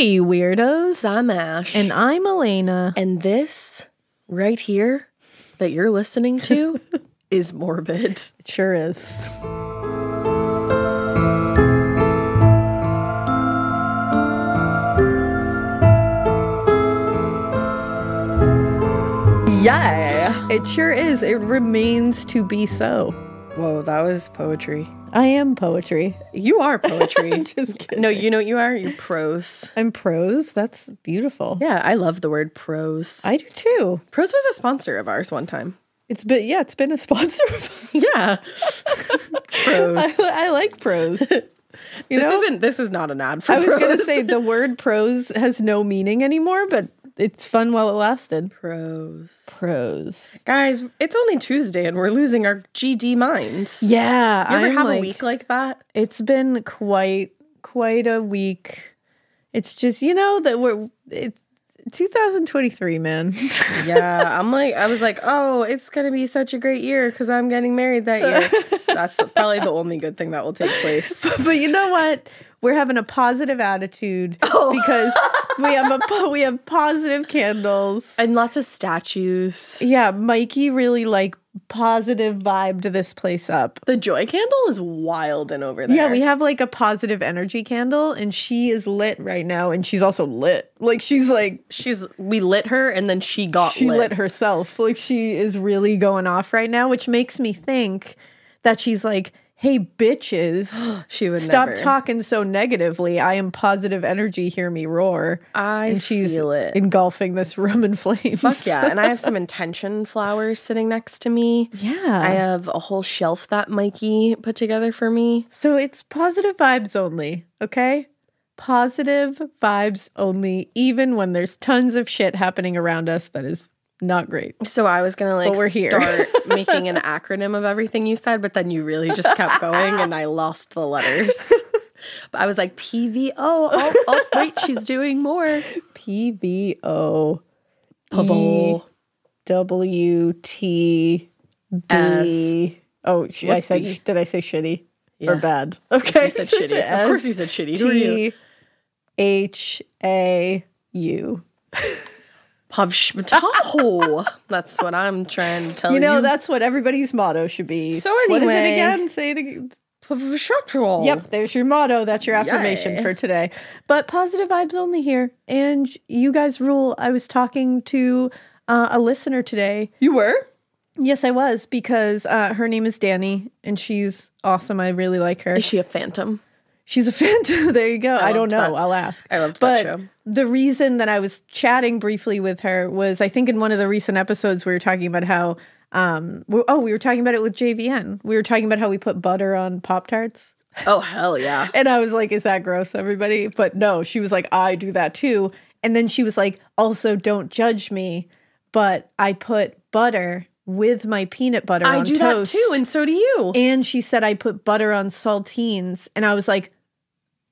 Hey weirdos, I'm Ash. And I'm Alayna. And this right here that you're listening to is Morbid. It sure is. Yeah, it sure is. It remains to be so. Whoa, that was poetry. I am poetry. You are poetry. I'm just kidding. No, you know what you are? You're prose. I'm prose? That's beautiful. Yeah, I love the word prose. I do too. Prose was a sponsor of ours one time. It's been a sponsor of yeah. Prose. I like prose. This is not an ad for prose. I was going to say the word prose has no meaning anymore, but it's fun while it lasted. Pros. Guys, it's only Tuesday and we're losing our GD minds. Yeah. You ever have a week like that? It's been quite a week. It's just, it's 2023, man. Yeah. I was like, oh, it's going to be such a great year because I'm getting married that year. That's probably the only good thing that will take place. But you know what? We're having a positive attitude because we have positive candles. And lots of statues. Yeah, Mikey really positive vibed this place up. The joy candle is wild and over there. Yeah, we have a positive energy candle and she is lit right now and she's also lit. We lit her and then she lit. She lit herself. She is really going off right now, which makes me think that she's hey, bitches, she would stop never. Talking so negatively. I am positive energy. Hear me roar. She's engulfing this room in flames. Fuck yeah. And I have some intention flowers sitting next to me. Yeah. I have a whole shelf that Mikey put together for me. So it's positive vibes only, okay? Positive vibes only, even when there's tons of shit happening around us that is not great. So I was going to start making an acronym of everything you said, but then you really just kept going and I lost the letters. But I was like, PVO. Oh, wait, she's doing more. PVO. Pubble. WTB. Oh, I said, did I say shitty? Yeah. Or bad? Okay. You said shitty. Of course you said shitty. Who are you? HAU. That's what I'm trying to tell you. You know, that's what everybody's motto should be. So anyway. What is it again? Say it again. Yep, there's your motto. That's your affirmation for today. But positive vibes only here. And you guys rule. I was talking to a listener today. You were? Yes, I was, because her name is Dani, and she's awesome. I really like her. Is she a phantom? She's a phantom. There you go. I don't know. That. I'll ask. I loved that show. The reason that I was chatting briefly with her was I think in one of the recent episodes we were talking about how we were talking about it with JVN. We were talking about how we put butter on Pop-Tarts. Oh, hell yeah. And I was like, is that gross, everybody? But no, she was like, I do that too. And then she was like, also don't judge me, but I put butter with my peanut butter on toast. I do that too, and so do you. And she said I put butter on saltines. And I was like,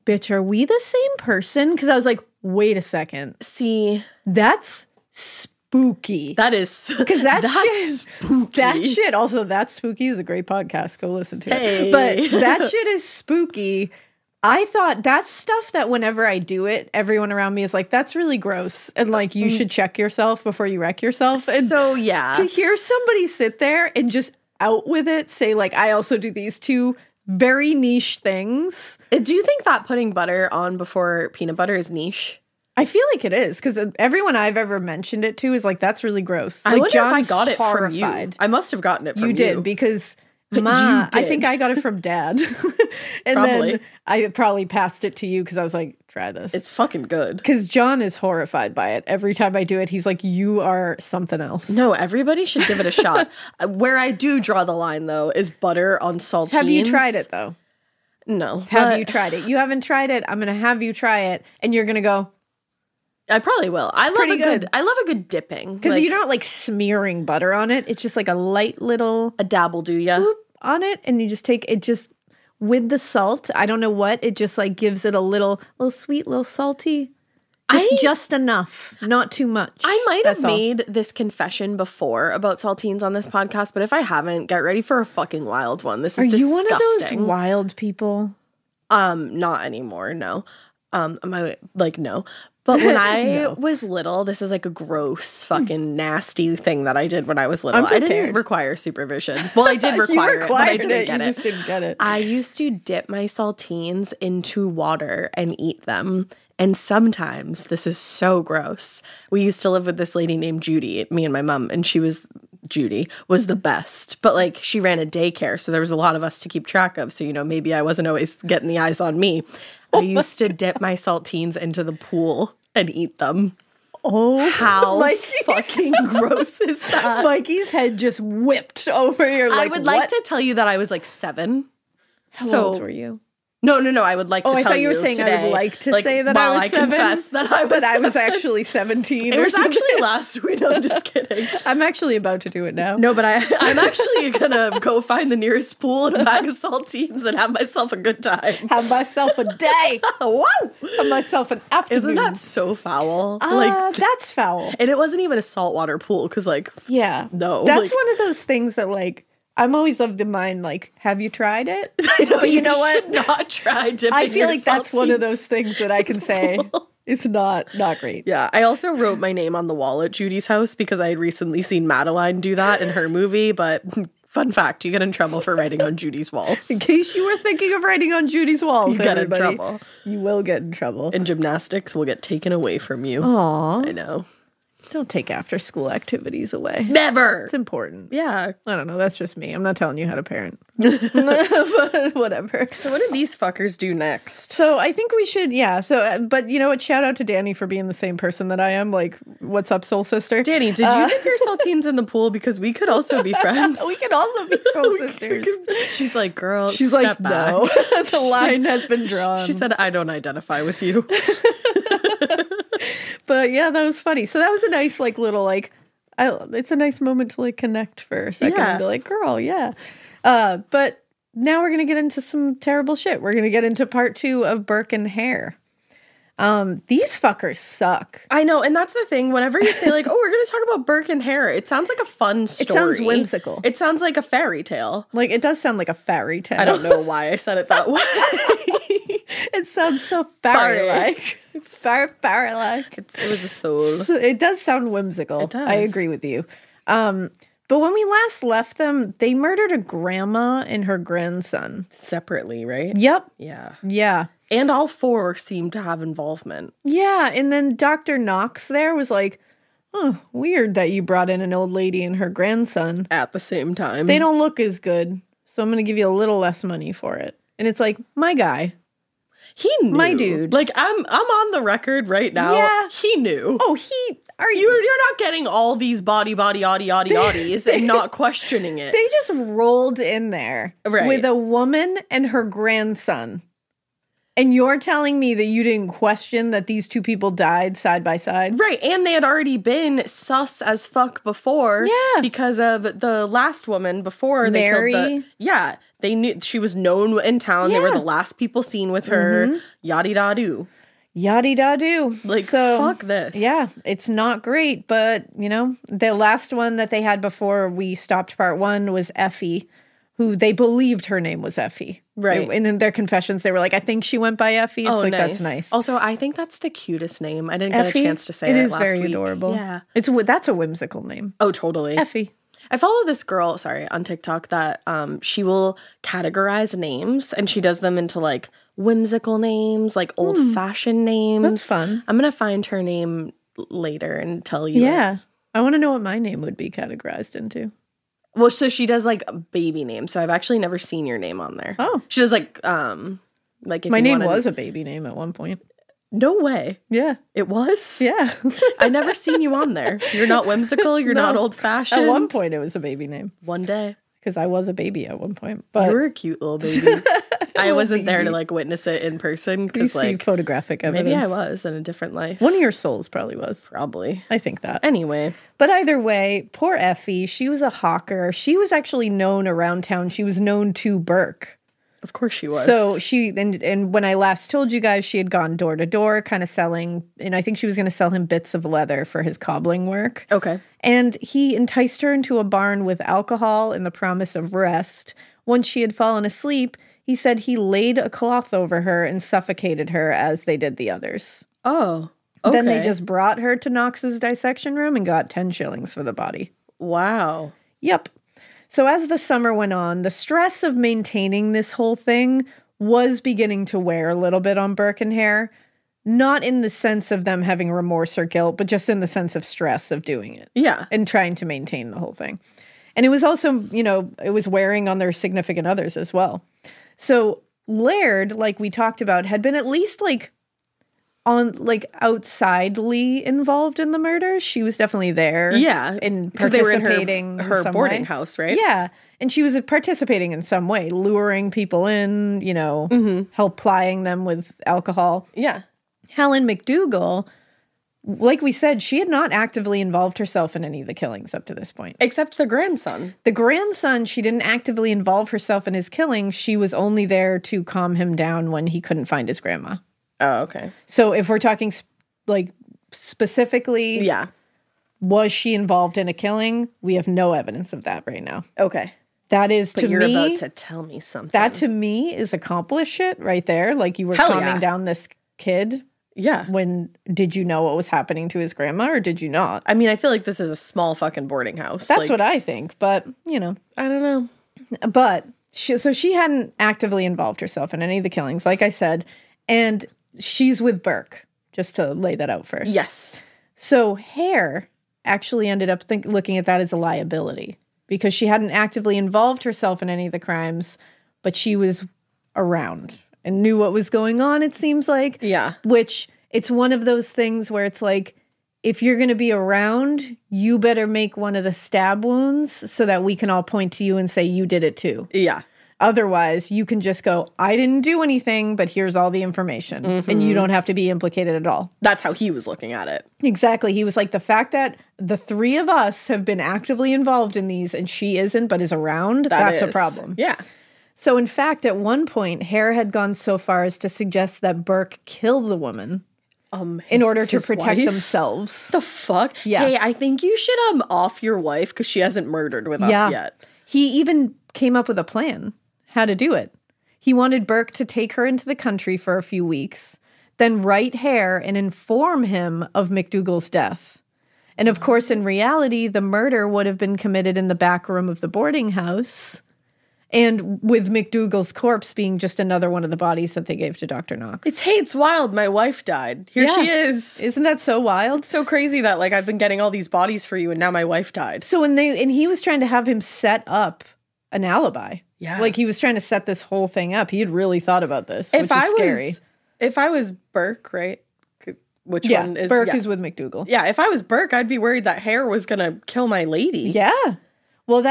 bitch, are we the same person? Because I was like, wait a second. See, that's spooky. That is. Because that's spooky. That shit, also, That's Spooky is a great podcast. Go listen to it. But that shit is spooky. I thought that's stuff that whenever I do it, everyone around me is like, that's really gross. And you should check yourself before you wreck yourself. And so, yeah. To hear somebody sit there and just out with it, say I also do these two very niche things. Do you think that putting butter on before peanut butter is niche? I feel like it is, because everyone I've ever mentioned it to is like, that's really gross. I wonder John's if I got it horrified. From you. I must have gotten it from you. You did, because you did. I think I got it from Dad. And probably. Then I probably passed it to you because I was like, try this. It's fucking good. Because John is horrified by it. Every time I do it, he's like, you are something else. No, everybody should give it a shot. Where I do draw the line, though, is butter on saltines. Have you tried it, though? No. Have you tried it? You haven't tried it. I'm going to have you try it. And you're going to go. I probably will. I love a good dipping. Because you're not smearing butter on it. It's just a light little. A dabble, do ya? On it. And you just take it just with the salt. I don't know what. It just gives it a little sweet, little salty. Just enough. Not too much. I might have made this confession before about saltines on this podcast. But if I haven't, get ready for a fucking wild one. This is disgusting. Are you one of those wild people? Not anymore, no. No. But when I was little, this is like a gross, fucking nasty thing that I did when I was little. I didn't require supervision. Well, I did require it, but I didn't get it. You just didn't get it. I used to dip my saltines into water and eat them. And sometimes, this is so gross, we used to live with this lady named Judy, me and my mom, and she was, Judy, was the best. But, like, she ran a daycare, so there was a lot of us to keep track of. So, you know, maybe I wasn't always getting the eyes on me. I used to dip my saltines into the pool and eat them. Oh, how fucking gross is that? Mikey's head just whipped over your, like, I would like to tell you that I was, like, 7. How old were you? No. I would like to tell you today, I would like to say that I was 7. I confess that I was, actually 17. It was actually last week. No, I'm just kidding. I'm actually about to do it now. No, but I'm actually going to go find the nearest pool and a bag of saltines and have myself a good time. Have myself a day. Whoa. Have myself an afternoon. Isn't that so foul? That's foul. And it wasn't even a saltwater pool because, like, yeah, no. That's one of those things that, like, I'm always of the mind, like, have you tried it? But you know what? Not try dipping. I feel like that's one of those things that I can say is not great. Yeah. I also wrote my name on the wall at Judy's house because I had recently seen Madeline do that in her movie. But fun fact, you get in trouble for writing on Judy's walls. In case you were thinking of writing on Judy's walls, you get in trouble. You will get in trouble. And gymnastics will get taken away from you. Aw. I know. Don't take after school activities away. Never. It's important. Yeah. I don't know. That's just me. I'm not telling you how to parent. But whatever. So what did these fuckers do next? So I think we should, yeah. So, but you know what? Shout out to Dani for being the same person that I am. Like, what's up, soul sister? Dani, did you dip your saltines in the pool? Because we could also be friends. We could also be soul sisters. She's like, girl, she's step like, back. No. The line has been drawn. She said, I don't identify with you. But yeah, that was funny. So that was a nice, like, little, like, it's a nice moment to, like, connect for a second and be like, girl, yeah. But now we're going to get into some terrible shit. We're going to get into part 2 of Burke and Hare. These fuckers suck. I know, and that's the thing. Whenever you say, like, oh, we're going to talk about Burke and Hare, it sounds like a fun story. It sounds whimsical. It sounds like a fairy tale. Like, it does sound like a fairy tale. I don't know why I said it that way. It sounds so fairy-like. Fairy-like. It was a soul. So it does sound whimsical. It does. I agree with you. But when we last left them, they murdered a grandma and her grandson. Separately, right? Yep. Yeah. Yeah. And all 4 seemed to have involvement. Yeah, and then Dr. Knox there was like, oh, weird that you brought in an old lady and her grandson. At the same time. They don't look as good, so I'm going to give you a little less money for it. And it's like, my guy. He knew. My dude. Like, I'm on the record right now. Yeah. He knew. Oh, he... You're not getting all these oddies and not questioning it. They just rolled in there with a woman and her grandson. And you're telling me that you didn't question that these 2 people died side by side? Right. And they had already been sus as fuck before. Yeah. Because of the last woman before Mary. They killed the... Yeah. They knew she was known in town. Yeah. They were the last people seen with her. Yaddy-da-doo. Yaddy-da-doo. Like, so, fuck this. Yeah. It's not great. But, you know, the last one that they had before we stopped part 1 was Effie, who they believed her name was Effie. Right. And in their confessions, they were like, I think she went by Effie. It's that's nice. Also, I think that's the cutest name. I didn't get a chance to say it last week. It is very adorable. Yeah. That's a whimsical name. Oh, totally. Effie. I follow this girl, on TikTok that she will categorize names, and she does them into, like, whimsical names, like old-fashioned names. That's fun. I'm going to find her name later and tell you. Yeah. I want to know what my name would be categorized into. Well, so she does, like, a baby name, so I've actually never seen your name on there. Oh. She does, like if my name was a baby name at one point. No way. Yeah. It was? Yeah. I never seen you on there. You're not whimsical. You're not old-fashioned. At one point, it was a baby name. One day. Because I was a baby at one point. But you were a cute little baby. I wasn't there to, like, witness it in person. Because, like, photographic evidence. Maybe I was in a different life. One of your souls probably was. Probably. I think that. Anyway. But either way, poor Effie. She was a hawker. She was actually known around town. She was known to Burke. Of course she was. So she, and when I last told you guys, she had gone door to door kind of selling, and I think she was going to sell him bits of leather for his cobbling work. Okay. And he enticed her into a barn with alcohol and the promise of rest. Once she had fallen asleep, He said he laid a cloth over her and suffocated her as they did the others. Oh, okay. Then they just brought her to Knox's dissection room and got 10 shillings for the body. Wow. Yep. So as the summer went on, the stress of maintaining this whole thing was beginning to wear a little bit on Burke and Hare. Not in the sense of them having remorse or guilt, but just in the sense of stress of doing it. Yeah. And trying to maintain the whole thing. And it was also, you know, it was wearing on their significant others as well. So Laird, like we talked about, had been at least like outsidely involved in the murder. She was definitely there. Yeah. And participating in her boarding house, right? Yeah. And she was participating in some way, luring people in, you know, help plying them with alcohol. Yeah. Helen McDougal, like we said, she had not actively involved herself in any of the killings up to this point. Except the grandson. The grandson, she didn't actively involve herself in his killing. She was only there to calm him down when he couldn't find his grandma. Oh, okay. So if we're talking, like, specifically, yeah, was she involved in a killing? We have no evidence of that right now. Okay. That is, but to you're me, about to tell me something. That, to me, is accomplished shit right there. Like, you were calming down this kid. Yeah. When did you know what was happening to his grandma, or did you not? I mean, I feel like this is a small fucking boarding house. That's like what I think, but, you know. I don't know. But, so she hadn't actively involved herself in any of the killings, like I said, and she's with Burke, just to lay that out first. Yes. So Hare actually ended up looking at that as a liability, because she hadn't actively involved herself in any of the crimes, but she was around and knew what was going on, it seems like. Yeah. Which, it's one of those things where it's like, if you're going to be around, you better make one of the stab wounds so that we can all point to you and say, you did it too. Yeah. Otherwise, you can just go, I didn't do anything, but here's all the information. And you don't have to be implicated at all. That's how he was looking at it. Exactly. He was like, the fact that the three of us have been actively involved in these and she isn't, but is around, that's a problem. Yeah. So, in fact, at one point, Hare had gone so far as to suggest that Burke kill the woman in order to protect themselves. The fuck? Yeah. Hey, I think you should off your wife, because she hasn't murdered with us yet. He even came up with a plan how to do it. He wanted Burke to take her into the country for a few weeks, then write Hare and inform him of McDougal's death. And, of course, in reality, the murder would have been committed in the back room of the boarding house, and with McDougal's corpse being just another one of the bodies that they gave to Dr. Knox. It's wild. My wife died. Here she is. Isn't that so wild? It's so crazy that, like, I've been getting all these bodies for you and now my wife died. So he was trying to have him set up an alibi. Yeah. Like, he was trying to set this whole thing up. He had really thought about this, which is scary. If I was Burke, right? Burke is with McDougal. Yeah, if I was Burke, I'd be worried that Hare was going to kill my lady. Yeah. Well,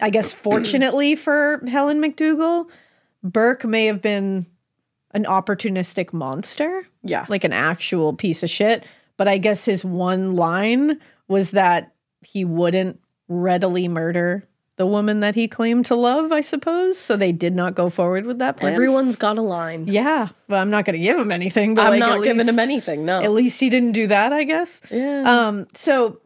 I guess fortunately for Helen McDougal, Burke may have been an opportunistic monster. Yeah. Like an actual piece of shit. But I guess his one line was that he wouldn't readily murder the woman that he claimed to love, I suppose. So they did not go forward with that plan. Everyone's got a line. Yeah. Well, I'm not going to give him anything. But I'm not giving him anything, no. At least he didn't do that, I guess. Yeah. So...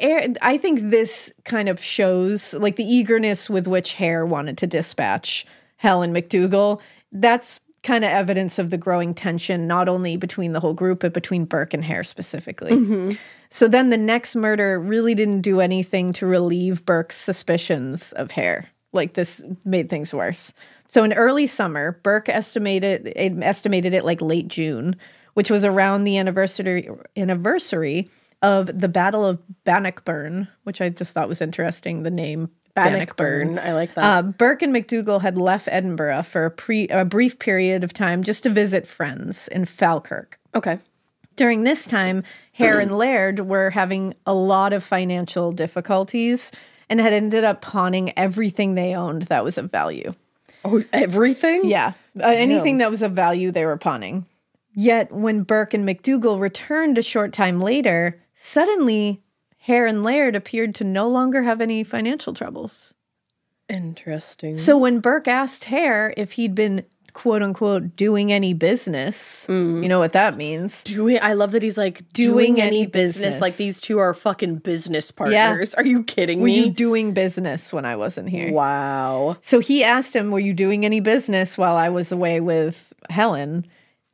I think this kind of shows, like, the eagerness with which Hare wanted to dispatch Helen McDougal. That's kind of evidence of the growing tension, not only between the whole group, but between Burke and Hare specifically. So then the next murder really didn't do anything to relieve Burke's suspicions of Hare. Like, this made things worse. So in early summer, Burke estimated it like late June, which was around the anniversary of the Battle of Bannockburn, which I just thought was interesting, the name Bannockburn. I like that. Burke and McDougal had left Edinburgh for a brief period of time just to visit friends in Falkirk. Okay. During this time, Hare and Laird were having a lot of financial difficulties and had ended up pawning everything they owned that was of value. Oh, everything? Yeah. Anything that was of value they were pawning. Yet when Burke and McDougal returned a short time later, suddenly Hare and Laird appeared to no longer have any financial troubles. Interesting. So when Burke asked Hare if he'd been quote-unquote doing any business. You know what that means. I love that he's like, doing any business. Like, these two are fucking business partners. Yeah. Are you kidding me? Were you doing business when I wasn't here? Wow. So he asked him, were you doing any business while I was away with Helen?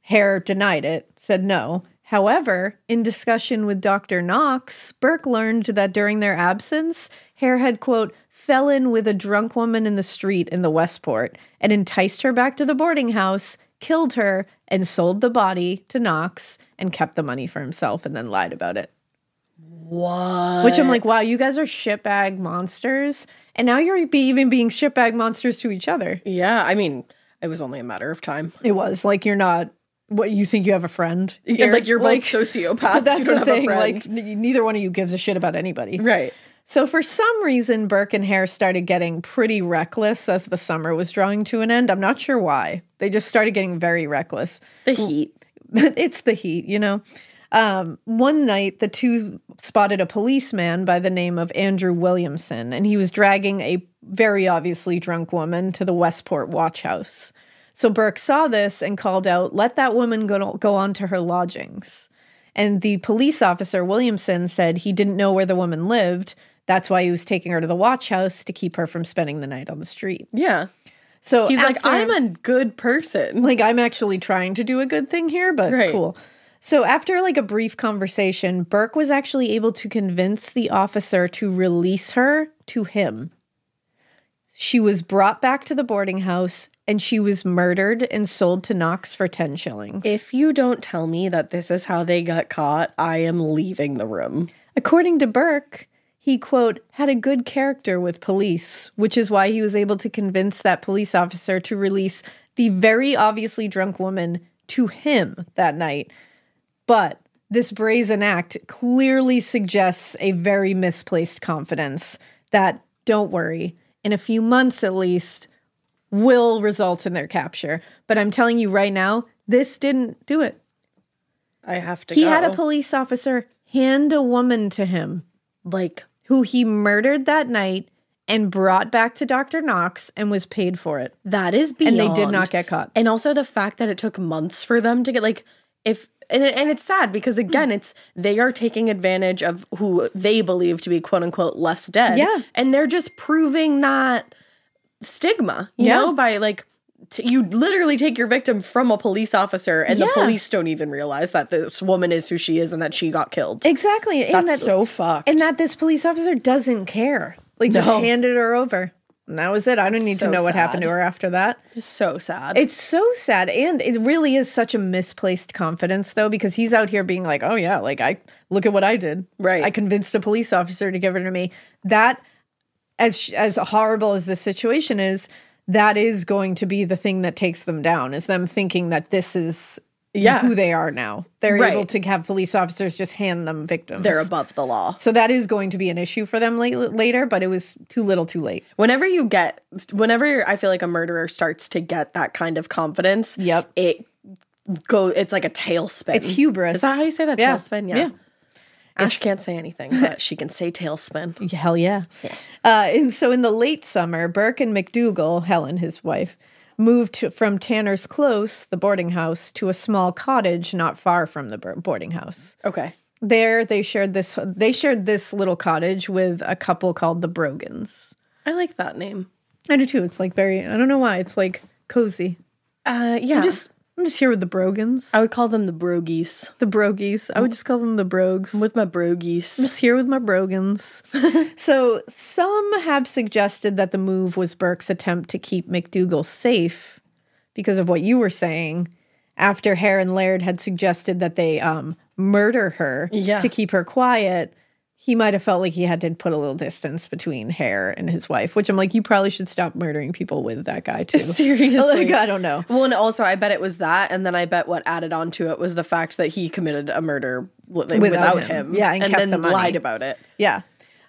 Hare denied it, said no. However, in discussion with Dr. Knox, Burke learned that during their absence, Hare had, quote, fell in with a drunk woman in the street in the Westport and enticed her back to the boarding house, killed her, and sold the body to Knox and kept the money for himself and then lied about it. What? Which I'm like, wow, you guys are shitbag monsters. And now you're even being shitbag monsters to each other. Yeah, I mean, it was only a matter of time. It was. Like, you're not... What, you think you have a friend? Yeah, like, you're like, both sociopaths. That's the thing. Like, neither one of you gives a shit about anybody. Right. So for some reason, Burke and Hare started getting pretty reckless as the summer was drawing to an end. I'm not sure why. They just started getting very reckless. The heat. It's the heat, you know. One night, the two spotted a policeman by the name of Andrew Williamson, and he was dragging a very obviously drunk woman to the Westport Watch House. So Burke saw this and called out, let that woman go on to her lodgings. And the police officer, Williamson, said he didn't know where the woman lived. That's why he was taking her to the watch house, to keep her from spending the night on the street. Yeah. So he's like, I'm a good person. Like, I'm actually trying to do a good thing here, but right. Cool. So after like a brief conversation, Burke was actually able to convince the officer to release her to him. She was brought back to the boarding house and she was murdered and sold to Knox for 10 shillings. If you don't tell me that this is how they got caught, I am leaving the room. According to Burke, he, quote, had a good character with police, which is why he was able to convince that police officer to release the very obviously drunk woman to him that night. But this brazen act clearly suggests a very misplaced confidence that, don't worry, in a few months at least, will result in their capture. But I'm telling you right now, this didn't do it. I have to go. He had a police officer hand a woman to him, like, who he murdered that night and brought back to Dr. Knox and was paid for it. That is beyond. And they did not get caught. And also the fact that it took months for them to get, like, if... And it's sad because, again, it's they are taking advantage of who they believe to be, quote-unquote, less dead. Yeah. And they're just proving that stigma, you know, by, like, you literally take your victim from a police officer and the police don't even realize that this woman is who she is and that she got killed. Exactly. That's so fucked. And that this police officer doesn't care. Like, just handed her over. And that was it. I don't need to know what happened to her after that. It's so sad. It's so sad. And it really is such a misplaced confidence, though, because he's out here being like, oh, yeah, like, I look at what I did. Right. I convinced a police officer to give her to me. That, as horrible as this situation is, that is going to be the thing that takes them down, is them thinking that this is who they are now. They're able to have police officers just hand them victims. They're above the law. So that is going to be an issue for them later, but it was too little too late. Whenever I feel like a murderer starts to get that kind of confidence, it's like a tailspin. It's hubris. Is that how you say that? Yeah. Tailspin? Yeah. Ash can't say anything, but she can say tailspin. Hell yeah. And so in the late summer, Burke and McDougal, Helen, his wife, moved from Tanner's Close, the boarding house, to a small cottage not far from the boarding house. Okay. There they shared this little cottage with a couple called the Brogans. I like that name. I do too. It's like very, I don't know why, it's like cozy. Yeah. I'm just here with the Brogans. I would call them the Brogies. The Brogies. I would just call them the Brogues. I'm with my Brogies. I'm just here with my Brogans. So some have suggested that the move was Burke's attempt to keep McDougal safe because of what you were saying after Hare and Laird had suggested that they murder her to keep her quiet. He might have felt like he had to put a little distance between Hare and his wife, which I'm like, you probably should stop murdering people with that guy, too. Seriously. Like, I don't know. Well, and also, I bet it was that, and then I bet what added on to it was the fact that he committed a murder without him. Yeah, and kept then the lied about it. Yeah.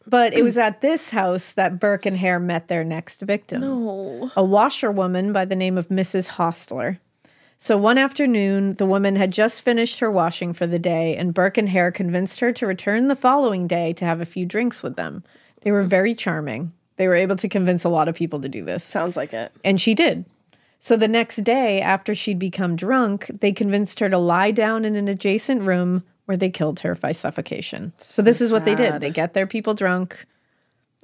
But it was at this house that Burke and Hare met their next victim. No. A washerwoman by the name of Mrs. Hostler. So one afternoon, the woman had just finished her washing for the day, and Burke and Hare convinced her to return the following day to have a few drinks with them. They were very charming. They were able to convince a lot of people to do this. Sounds like it. And she did. So the next day, after she'd become drunk, they convinced her to lie down in an adjacent room where they killed her by suffocation. So this is what they did. They get their people drunk,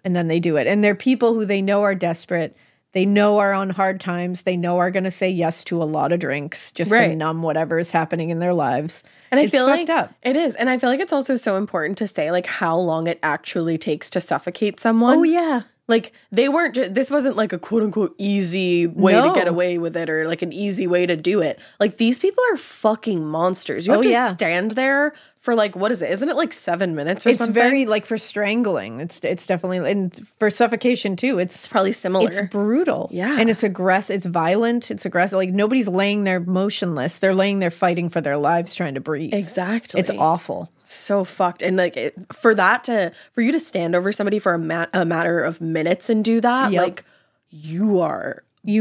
and then they do it. And they're people who they know are desperate. They know are on hard times. They know are going to say yes to a lot of drinks just to numb whatever is happening in their lives. And I feel like it is. And I feel like it's also so important to say, like, how long it actually takes to suffocate someone. Oh, yeah. Like, they weren't – this wasn't, like, a quote-unquote easy way to get away with it or, like, an easy way to do it. Like, these people are fucking monsters. You have to stand there for, like, what is it? Isn't it, like, 7 minutes or something? It's very, like, for strangling. It's definitely – and for suffocation, too. It's probably similar. It's brutal. Yeah. And it's aggressive. It's violent. It's aggressive. Like, nobody's laying there motionless. They're laying there fighting for their lives, trying to breathe. Exactly. It's awful. So fucked. And like for you to stand over somebody for a matter of minutes and do that, like you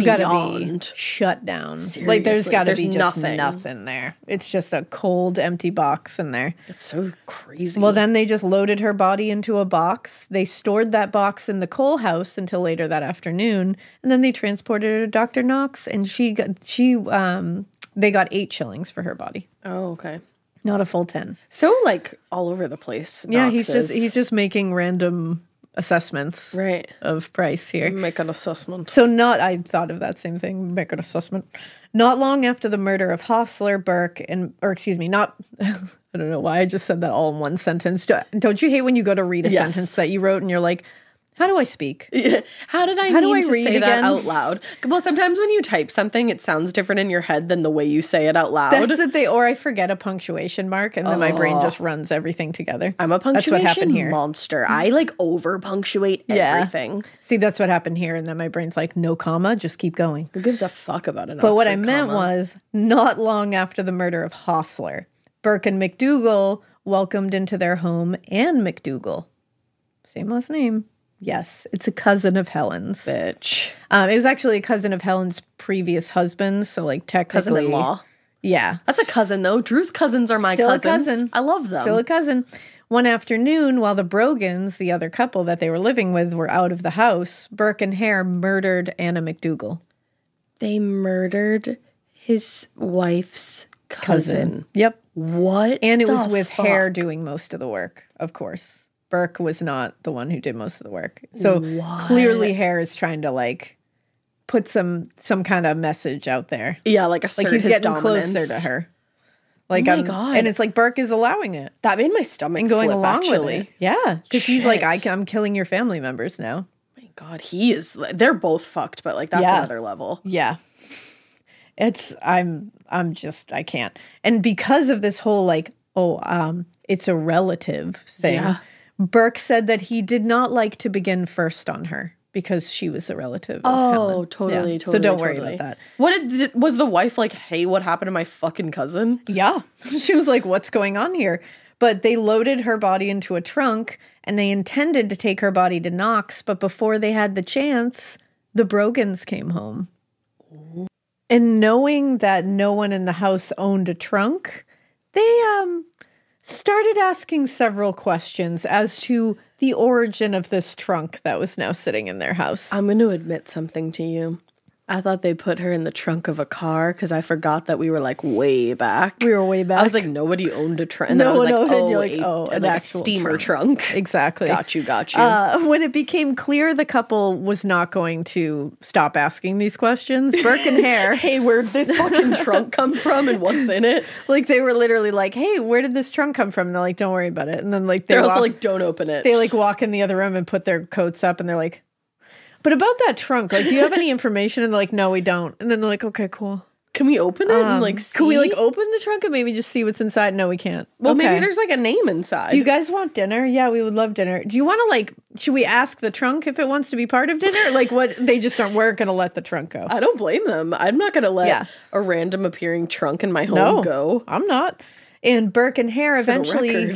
gotta be shut down. Seriously. Like there's nothing there. It's just a cold, empty box in there. It's so crazy. Well, then they just loaded her body into a box. They stored that box in the coal house until later that afternoon, and then they transported her to Dr. Knox, and they got 8 shillings for her body. Oh, okay. Not a full 10. So, like, all over the place. Knox yeah, he's just making random assessments of price here. Make an assessment. So I thought of that same thing, make an assessment. Not long after the murder of Hostler, Burke, I don't know why I just said that all in one sentence. Don't you hate when you go to read a sentence that you wrote and you're like, how do I speak? How do I say that out loud? Well, sometimes when you type something, it sounds different in your head than the way you say it out loud. That's the thing. Or I forget a punctuation mark, and then my brain just runs everything together. I'm a punctuation monster. I, like, over-punctuate everything. See, that's what happened here, and then my brain's like, no comma, just keep going. Who gives a fuck about an Oxford comma? But what I meant was, not long after the murder of Hostler, Burke and McDougal welcomed into their home Anne McDougal. Same last name. Yes, it's a cousin of Helen's. Bitch. It was actually a cousin of Helen's previous husband, so, like, technically. Cousin-in-law. Yeah. That's a cousin, though. Drew's cousins are my cousins. Still a cousin. I love them. Still a cousin. One afternoon, while the Brogans, the other couple that they were living with, were out of the house, Burke and Hare murdered Anna McDougal. They murdered his wife's cousin. Yep. What? And it was with Hare doing most of the work, of course. Burke was not the one who did most of the work. So clearly Hare is trying to, like, put some kind of message out there. Yeah, like assert his dominance. Like he's getting closer to her. Like, oh my God. And it's like Burke is allowing it. That made my stomach flip, going along with it. Yeah. Because he's like, I'm killing your family members now. Oh my God, he is. They're both fucked, but, like, that's another level. Yeah. It's, I'm just, I can't. And because of this whole, like, it's a relative thing. Yeah. Burke said that he did not like to begin first on her because she was a relative. Oh, totally, totally. So don't worry about that. Was the wife like, hey, what happened to my fucking cousin? Yeah. She was like, what's going on here? But they loaded her body into a trunk, and they intended to take her body to Knox. But before they had the chance, the Brogans came home. Ooh. And knowing that no one in the house owned a trunk, they started asking several questions as to the origin of this trunk that was now sitting in their house. I'm going to admit something to you. I thought they put her in the trunk of a car because I forgot that we were, like, way back. We were way back. I was like, nobody owned a trunk. And then I was like, a steamer trunk. Exactly. Got you. When it became clear the couple was not going to stop asking these questions, Burke and Hare. Hey, where'd this fucking trunk come from and what's in it? Like, they were literally like, hey, where did this trunk come from? And they're like, don't worry about it. And then, like, they're also like, don't open it. They, like, walk in the other room and put their coats up and they're like, but about that trunk, like, do you have any information? And they're like, no, we don't. And then they're like, okay, cool. Can we open it and, like, see? Can we, like, open the trunk and maybe just see what's inside? No, we can't. Well, maybe there's, like, a name inside. Do you guys want dinner? Yeah, we would love dinner. Do you want to, like, should we ask the trunk if it wants to be part of dinner? Like, what? They just weren't going to let the trunk go. I don't blame them. I'm not going to let a random appearing trunk in my home go. I'm not. And Burke and Hare eventually, Burke and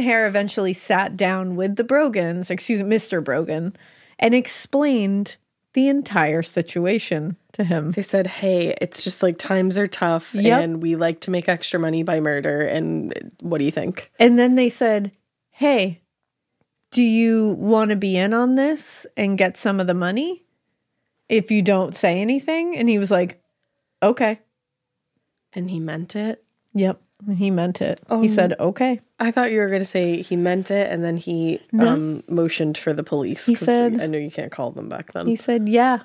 Hare eventually sat down with the Brogans, excuse me, Mr. Brogan, and explained the entire situation to him. They said, hey, it's just like times are tough and we like to make extra money by murder. And what do you think? And then they said, hey, do you want to be in on this and get some of the money? if you don't say anything. And he was like, okay. And he meant it? Yep. He meant it. Oh, he said, okay. I thought you were going to say he meant it, and then he motioned for the police. He said, I know you can't call them back then. He said, yeah,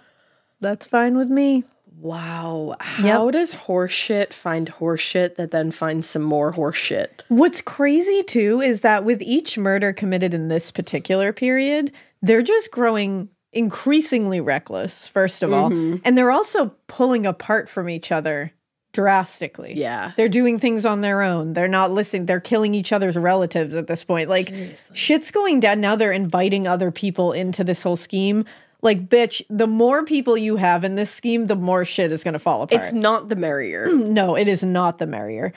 that's fine with me. Wow. How does horseshit find horseshit that then finds some more horseshit? What's crazy, too, is that with each murder committed in this particular period, they're just growing increasingly reckless, first of all. And they're also pulling apart from each other. Drastically. Yeah. They're doing things on their own. They're not listening. They're killing each other's relatives at this point. Like, seriously. Shit's going down. Now they're inviting other people into this whole scheme. Like, bitch, the more people you have in this scheme, the more shit is going to fall apart. It's not the merrier. No, it is not the merrier.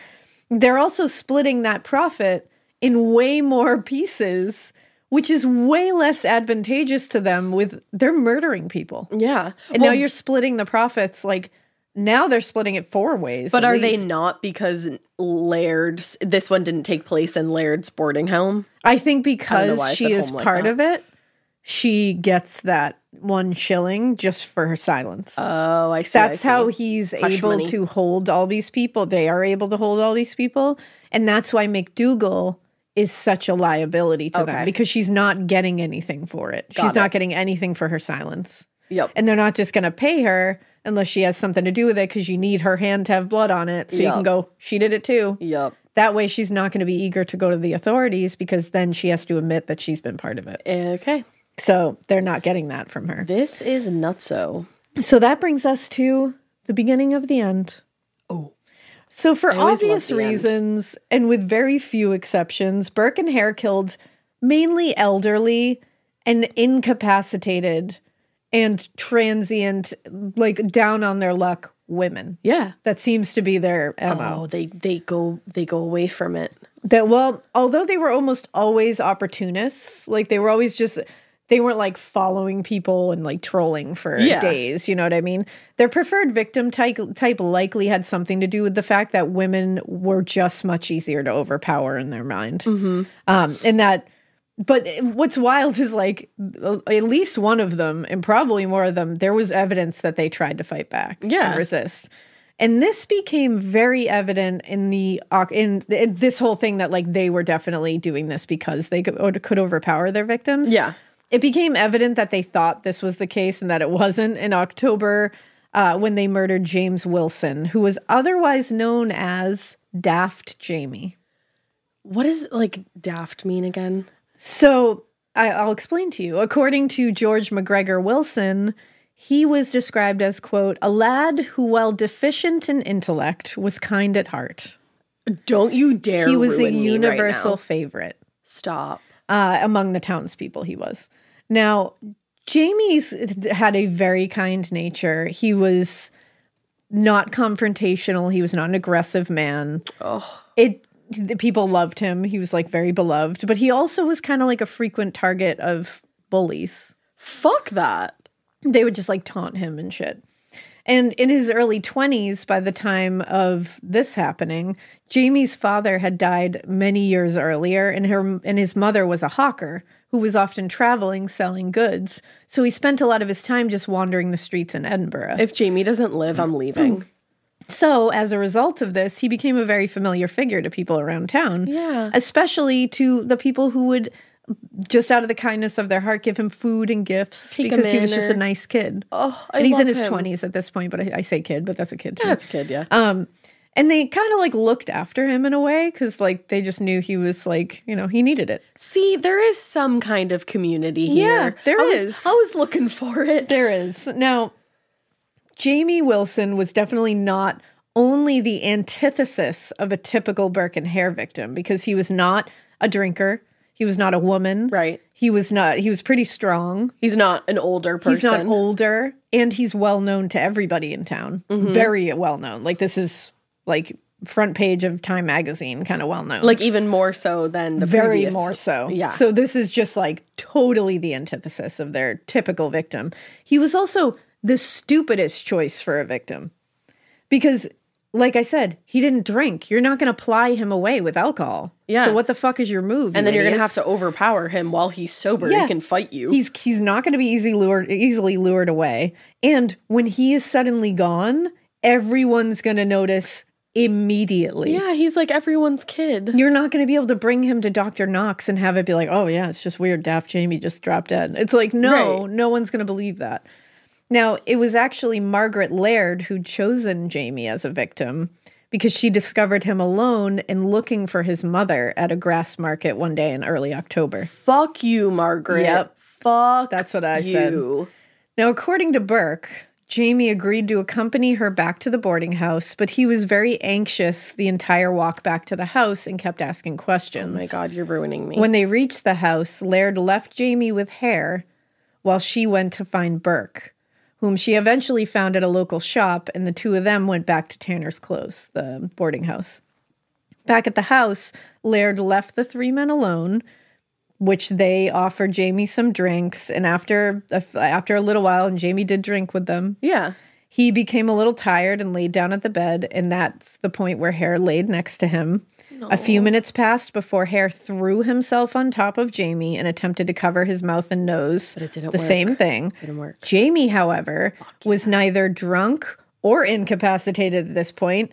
They're also splitting that profit in way more pieces, which is way less advantageous to them. With they're murdering people. Yeah. And now you're splitting the profits, like... Now they're splitting it four ways. But are they not, because Laird's, this one didn't take place in Laird's boarding home? I think because she is part of it, she gets that 1 shilling just for her silence. Oh, I see. That's how he's able to hold all these people. They are able to hold all these people. And that's why McDougal is such a liability to them, because she's not getting anything for it. She's not getting anything for her silence. Yep. And they're not just going to pay her unless she has something to do with it, because you need her hand to have blood on it. So you can go, she did it too. Yep. That way she's not going to be eager to go to the authorities, because then she has to admit that she's been part of it. Okay. So they're not getting that from her. This is nutso. So that brings us to the beginning of the end. Oh. So for obvious reasons, and with very few exceptions, Burke and Hare killed mainly elderly and incapacitated and transient, like down on their luck women. Yeah. That seems to be their MO. Oh, they go away from it. That, well, although they were almost always opportunists, like they were always just, they weren't like following people and like trolling for days, you know what I mean? Their preferred victim type likely had something to do with the fact that women were just much easier to overpower in their mind. And that... But what's wild is, like, at least one of them, and probably more of them, there was evidence that they tried to fight back and resist. And this became very evident in the this whole thing that, like, they were definitely doing this because they could overpower their victims. Yeah. It became evident that they thought this was the case and that it wasn't in October when they murdered James Wilson, who was otherwise known as Daft Jamie. What does, like, daft mean again? So I'll explain to you. According to George MacGregor Wilson, he was described as, quote, a lad who, while deficient in intellect, was kind at heart. Don't you dare. He was a universal favorite. Stop. Among the townspeople, he was. Now, Jamie's had a very kind nature. He was not confrontational. He was not an aggressive man. Oh. The people loved him. He was, like, very beloved. But he also was kind of like a frequent target of bullies. Fuck that. They would just, like, taunt him and shit. And in his early 20s, by the time of this happening, Jamie's father had died many years earlier, and his mother was a hawker who was often traveling, selling goods. So he spent a lot of his time just wandering the streets in Edinburgh. If Jamie doesn't live, I'm leaving. So, as a result of this, he became a very familiar figure to people around town. Yeah. Especially to the people who would, just out of the kindness of their heart, give him food and gifts. Because he was just a nice kid. Oh, I love him. And he's in his 20s at this point, but I say kid, but that's a kid too. That's a kid, yeah. And they kind of, like, looked after him in a way, because, like, they just knew he was, like, you know, he needed it. See, there is some kind of community here. Yeah, I was looking for it. There is. Now... Jamie Wilson was definitely not only the antithesis of a typical Burke and Hare victim, because he was not a drinker. He was not a woman. Right. He was pretty strong. He's not an older person. He's not older. And he's well known to everybody in town. Mm-hmm. Very well known. Like, this is, like, front page of Time magazine kind of well known. Like, even more so than the previous. Very more so. Yeah. So this is just, like, totally the antithesis of their typical victim. He was also... the stupidest choice for a victim, because Like I said, he didn't drink. You're not going to ply him away with alcohol. Yeah. So what the fuck is your move? And then you're going to have to overpower him while he's sober. Yeah. He can fight you. He's not going to be easily lured away. And when he is suddenly gone, everyone's going to notice immediately. Yeah, he's like everyone's kid. You're not going to be able to bring him to Dr. Knox and have it be like, oh yeah, it's just weird. Daft Jamie just dropped dead. It's like, no, right. No one's going to believe that. Now, it was actually Margaret Laird who'd chosen Jamie as a victim because she discovered him alone and looking for his mother at a grass market one day in early October. Fuck you, Margaret. Yep. Fuck you. That's what I said. Now, according to Burke, Jamie agreed to accompany her back to the boarding house, but he was very anxious the entire walk back to the house and kept asking questions. Oh my God, you're ruining me. When they reached the house, Laird left Jamie with Hare while she went to find Burke, whom she eventually found at a local shop, and the two of them went back to Tanner's Close, the boarding house. Back at the house, Laird left the three men alone, which they offered Jamie some drinks, and after a little while, and Jamie did drink with them. Yeah. He became a little tired and laid down at the bed, and that's the point where Hare laid next to him. No. A few minutes passed before Hare threw himself on top of Jamie and attempted to cover his mouth and nose. But it didn't work. The same thing. It didn't work. Jamie, however, was neither drunk or incapacitated at this point,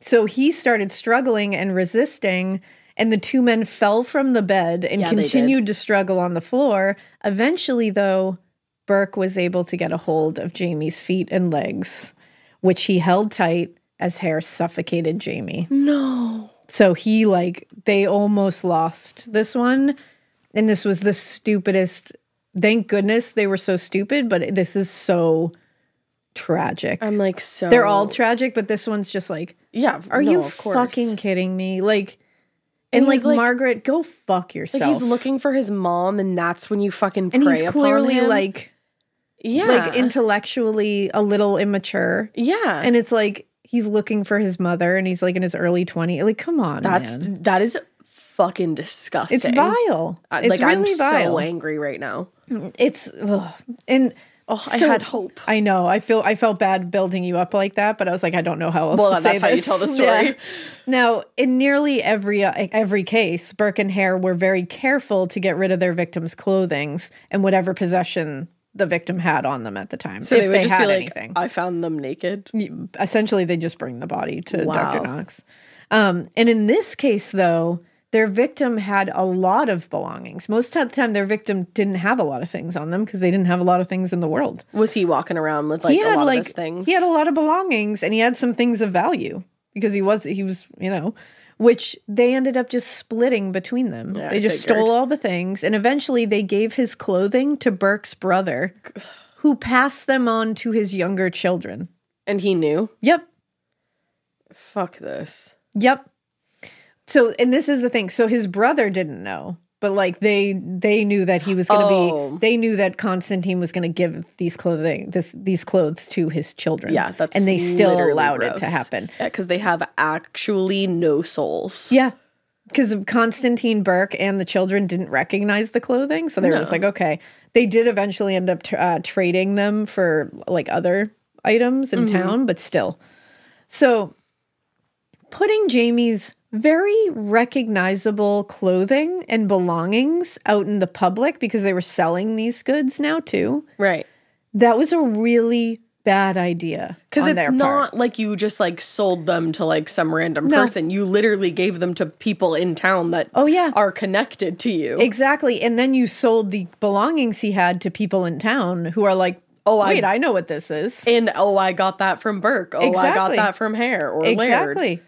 so he started struggling and resisting, and the two men fell from the bed and continued to struggle on the floor. Eventually, though, Burke was able to get a hold of Jamie's feet and legs, which he held tight as Hare suffocated Jamie. No. So he, like, they almost lost this one. And this was the stupidest. Thank goodness they were so stupid, but this is so tragic. I'm like, so. They're all tragic, but this one's just like, yeah, are you fucking kidding me? Like. And like, Margaret, go fuck yourself. Like, he's looking for his mom, and that's when you fucking prey upon him. And he's clearly, like, yeah, like, intellectually a little immature. Yeah. And it's like, he's looking for his mother, and he's, like, in his early 20s. Like, come on, man. That is fucking disgusting. It's vile. It's really vile. I'm so angry right now. It's, ugh. And... Oh, so, I had hope. I know. I felt bad building you up like that, but I was like, I don't know how else to say this. Well, that's how you tell the story. Yeah. Now, in nearly every case, Burke and Hare were very careful to get rid of their victim's clothing and whatever possession the victim had on them at the time. So if they just had anything. I found them naked. Essentially, they just bring the body to Dr. Knox. And in this case, though, their victim had a lot of belongings. Most of the time, their victim didn't have a lot of things on them because they didn't have a lot of things in the world. Was he walking around with a lot of his things? He had a lot of belongings, and he had some things of value because he was, you know, which they ended up just splitting between them. Yeah, they just stole all the things, and eventually they gave his clothing to Burke's brother, who passed them on to his younger children. And he knew? Yep. Fuck this. Yep. So, and this is the thing. So his brother didn't know, but like they knew that he was going to they knew that Constantine was going to give these clothes to his children. Yeah, that's and they still allowed gross. It to happen. Yeah, because they have actually no souls. Yeah, because Constantine Burke and the children didn't recognize the clothing, so they were just like, okay. They did eventually end up trading them for like other items in town, but still. So putting Jamie's very recognizable clothing and belongings out in the public because they were selling these goods now too. Right. That was a really bad idea. Because it's not like you just like sold them to like some random person. You literally gave them to people in town that are connected to you. Exactly. And then you sold the belongings he had to people in town who are like, oh, wait, I know what this is. And I got that from Burke. Oh, exactly. I got that from Hare or Laird. Exactly.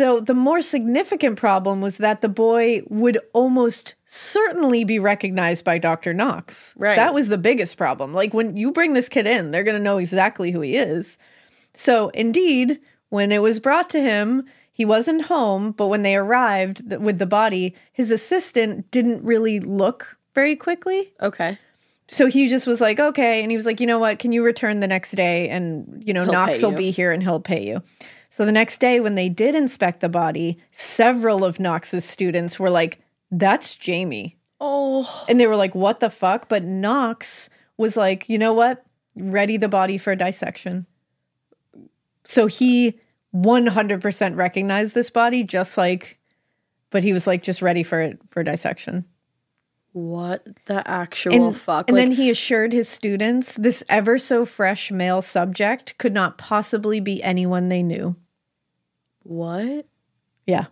So the more significant problem was that the boy would almost certainly be recognized by Dr. Knox. Right. That was the biggest problem. Like, when you bring this kid in, they're going to know exactly who he is. So, indeed, when it was brought to him, he wasn't home, but when they arrived with the body, his assistant didn't really look very quickly. Okay. So he just was like, okay, and he was like, you know what, can you return the next day and, you know, Knox will be here and he'll pay you. So the next day when they did inspect the body, several of Knox's students were like, that's Jamie. Oh. And they were like, what the fuck? But Knox was like, you know what? Ready the body for a dissection. So he 100% recognized this body, but he was just ready for it for dissection. What the actual fuck? And then he assured his students this ever so fresh male subject could not possibly be anyone they knew. What? Yeah.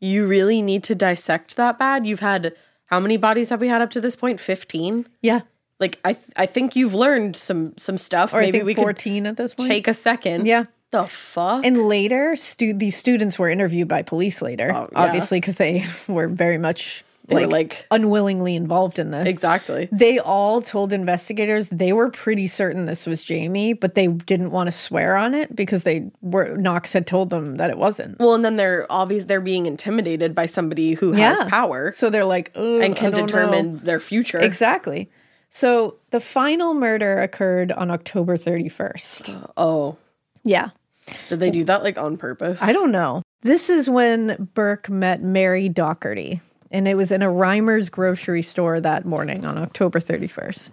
You really need to dissect that bad? You've had, how many bodies have we had up to this point? 15? Yeah. I think you've learned some stuff. Or maybe I think we 14 at this point. Take a second. Yeah. The fuck? And later, these students were interviewed by police later, obviously, because they were very much unwillingly involved in this. Exactly. They all told investigators they were pretty certain this was Jamie, but they didn't want to swear on it because Knox had told them that it wasn't. Well, and then they're being intimidated by somebody who has power. So they're like, and can determine their future. Exactly. So the final murder occurred on October 31st. Oh. Yeah. Did they do that on purpose? I don't know. This is when Burke met Mary Docherty, and it was in a Reimer's grocery store that morning on October 31st.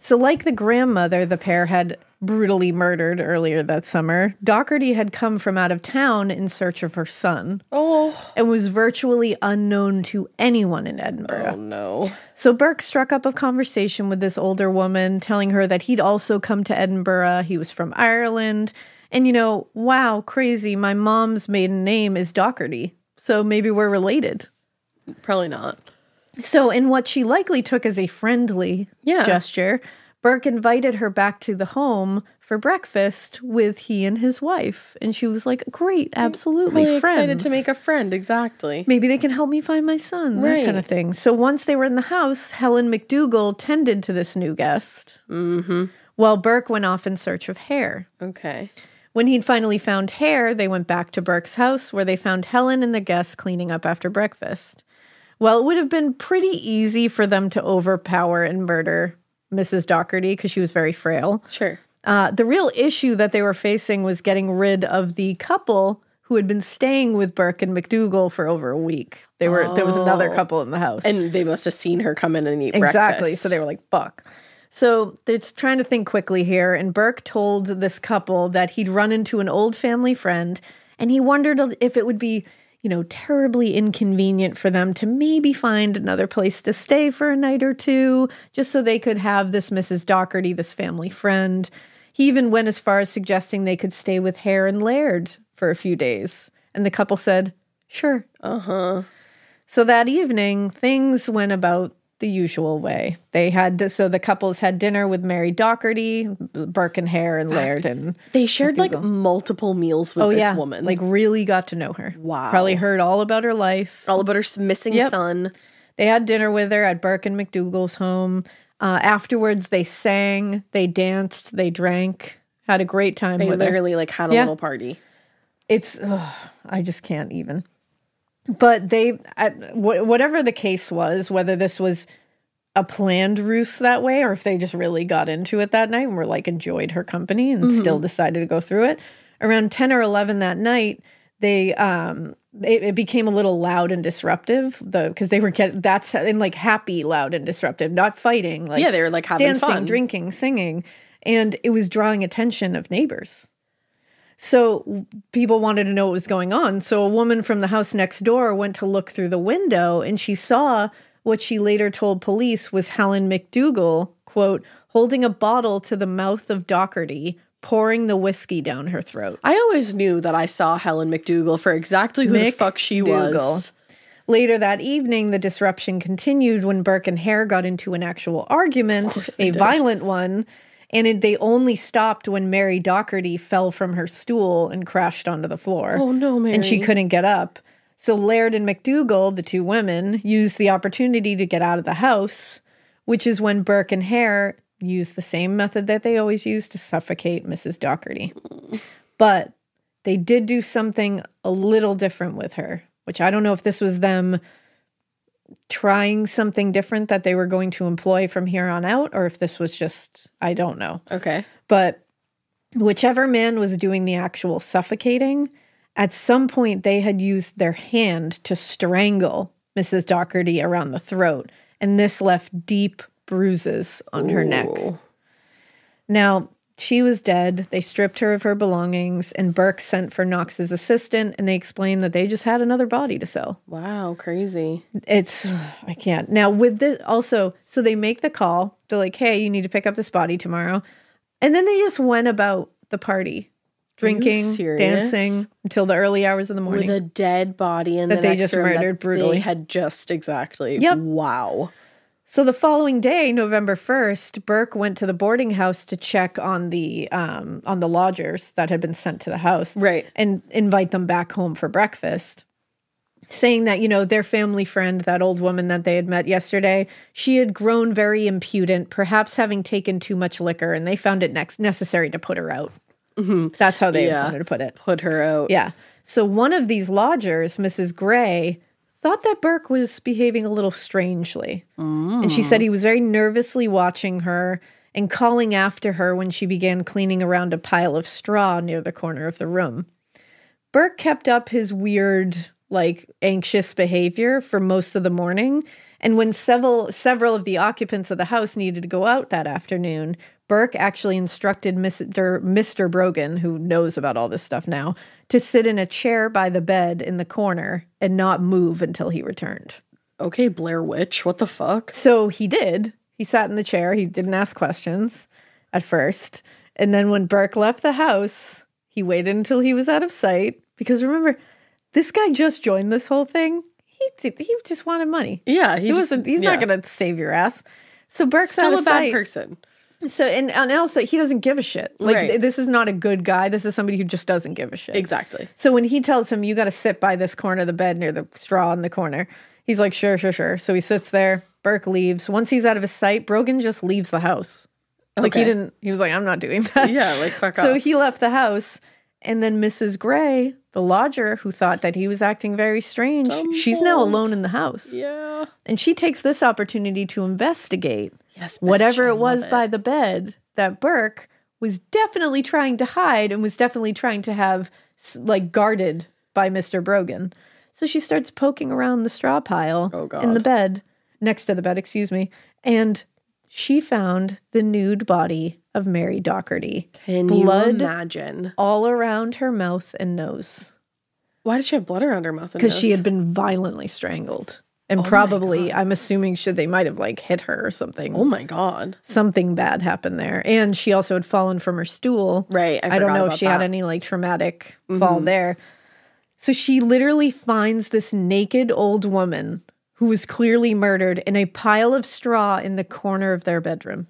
So like the grandmother the pair had brutally murdered earlier that summer, Docherty had come from out of town in search of her son. Oh. And was virtually unknown to anyone in Edinburgh. Oh, no. So Burke struck up a conversation with this older woman, telling her that he'd also come to Edinburgh. He was from Ireland. And, wow, crazy. My mom's maiden name is Docherty. So maybe we're related. Probably not. So in what she likely took as a friendly gesture, Burke invited her back to the home for breakfast with he and his wife. And she was like, great, absolutely, really friends. Excited to make a friend, exactly. Maybe they can help me find my son, that kind of thing. So once they were in the house, Helen McDougal tended to this new guest. Mm-hmm. While Burke went off in search of Hare. Okay. When he'd finally found Hare, they went back to Burke's house where they found Helen and the guests cleaning up after breakfast. Well, it would have been pretty easy for them to overpower and murder Mrs. Docherty, because she was very frail. Sure. The real issue that they were facing was getting rid of the couple who had been staying with Burke and McDougal for over a week. There was another couple in the house. And they must have seen her come in and eat breakfast. Exactly, so they were like, fuck. So they're trying to think quickly here, and Burke told this couple that he'd run into an old family friend, and he wondered if it would be, terribly inconvenient for them to maybe find another place to stay for a night or two, just so they could have this Mrs. Docherty, this family friend. He even went as far as suggesting they could stay with Hare and Laird for a few days. And the couple said, sure. Uh-huh. So that evening, things went about the usual way. The couples had dinner with Mary Docherty, Burke and Hare and Laird, and they shared multiple meals with this woman. Really got to know her. Wow. Probably heard all about her life, all about her missing son. They had dinner with her at Burke and McDougal's home. Afterwards, they sang, they danced, they drank, had a great time. They literally had a little party. I just can't even. But whatever the case was, whether this was a planned ruse that way or if they just really got into it that night and enjoyed her company and still decided to go through it, around 10 or 11 that night, it became a little loud and disruptive, though, because they were happy, loud and disruptive, not fighting. They were having dancing, fun. Drinking, singing, and it was drawing attention of neighbors. So people wanted to know what was going on. So a woman from the house next door went to look through the window, and she saw what she later told police was Helen McDougal, quote, holding a bottle to the mouth of Docherty, pouring the whiskey down her throat. I always knew that I saw Helen McDougal for exactly who the fuck she was. Later that evening, the disruption continued when Burke and Hare got into an actual argument, a violent one. And they only stopped when Mary Docherty fell from her stool and crashed onto the floor. Oh, no, Mary. And she couldn't get up. So Laird and McDougal, the two women, used the opportunity to get out of the house, which is when Burke and Hare used the same method that they always used to suffocate Mrs. Docherty. But they did do something a little different with her, which I don't know if this was them trying something different that they were going to employ from here on out, or if this was just, I don't know. Okay. But whichever man was doing the actual suffocating, at some point they had used their hand to strangle Mrs. Docherty around the throat, and this left deep bruises on her neck. Now, She was dead. They stripped her of her belongings, and Burke sent for Knox's assistant, and they explained that they just had another body to sell. Wow, crazy. I can't. Now, with this, also, so they make the call. They're like, hey, you need to pick up this body tomorrow. And then they just went about the party, drinking, dancing, until the early hours of the morning. With a dead body in the next room that they just murdered brutally. They had just, exactly. Yep. Wow. So the following day, November 1st, Burke went to the boarding house to check on the lodgers that had been sent to the house, right, and invite them back home for breakfast, saying that, you know, their family friend, that old woman that they had met yesterday, she had grown very impudent, perhaps having taken too much liquor, and they found it necessary to put her out. Mm-hmm. That's how they wanted to put it. Put her out. Yeah. So one of these lodgers, Mrs. Gray, thought that Burke was behaving a little strangely. Mm. And she said he was very nervously watching her and calling after her when she began cleaning around a pile of straw near the corner of the room. Burke kept up his weird, like, anxious behavior for most of the morning. And when several of the occupants of the house needed to go out that afternoon, Burke actually instructed Mr. Brogan, who knows about all this stuff now, to sit in a chair by the bed in the corner and not move until he returned. Okay, Blair Witch, what the fuck? So he did. He sat in the chair. He didn't ask questions at first. And then when Burke left the house, he waited until he was out of sight. Because remember, this guy just joined this whole thing. He just wanted money. Yeah. He's not going to save your ass. So Burke's still a bad person. So, and also, he doesn't give a shit. Like, right. This is not a good guy. This is somebody who just doesn't give a shit. Exactly. So when he tells him, you got to sit by this corner of the bed near the straw in the corner, he's like, sure, sure, sure. So he sits there. Burke leaves. Once he's out of his sight, Brogan just leaves the house. Okay. Like, he was like, I'm not doing that. Yeah, like, fuck off. So he left the house. And then Mrs. Gray, the lodger who thought that he was acting very strange, she's now alone in the house. Yeah. And she takes this opportunity to investigate whatever it was by the bed that Burke was definitely trying to hide and was definitely trying to have, like, guarded by Mr. Brogan. So she starts poking around the straw pile in the bed, next to the bed, excuse me, and she found the nude body of Mary Docherty. Can you imagine? All around her mouth and nose. Why did she have blood around her mouth and nose? Because she had been violently strangled. And probably, I'm assuming, they might have, like, hit her or something. Oh, my God. Something bad happened there. And she also had fallen from her stool. Right. I don't know if she had any, like, traumatic fall there. So she literally finds this naked old woman who was clearly murdered in a pile of straw in the corner of their bedroom.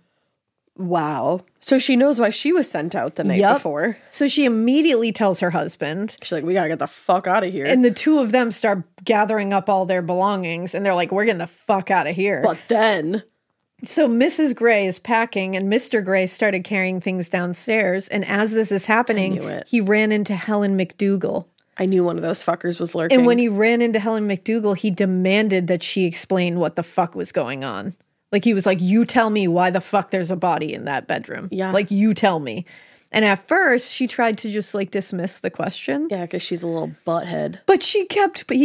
Wow. So she knows why she was sent out the night before. So she immediately tells her husband. She's like, we gotta get the fuck out of here. And the two of them start gathering up all their belongings, and they're like, we're getting the fuck out of here. But then... So Mrs. Gray is packing, and Mr. Gray started carrying things downstairs, and as this is happening, he ran into Helen McDougal. I knew one of those fuckers was lurking. And when he ran into Helen McDougal, he demanded that she explain what the fuck was going on. Like, he was like, you tell me why the fuck there's a body in that bedroom. Yeah. Like, you tell me. And at first, she tried to just, like, dismiss the question. Yeah, because she's a little butthead. But he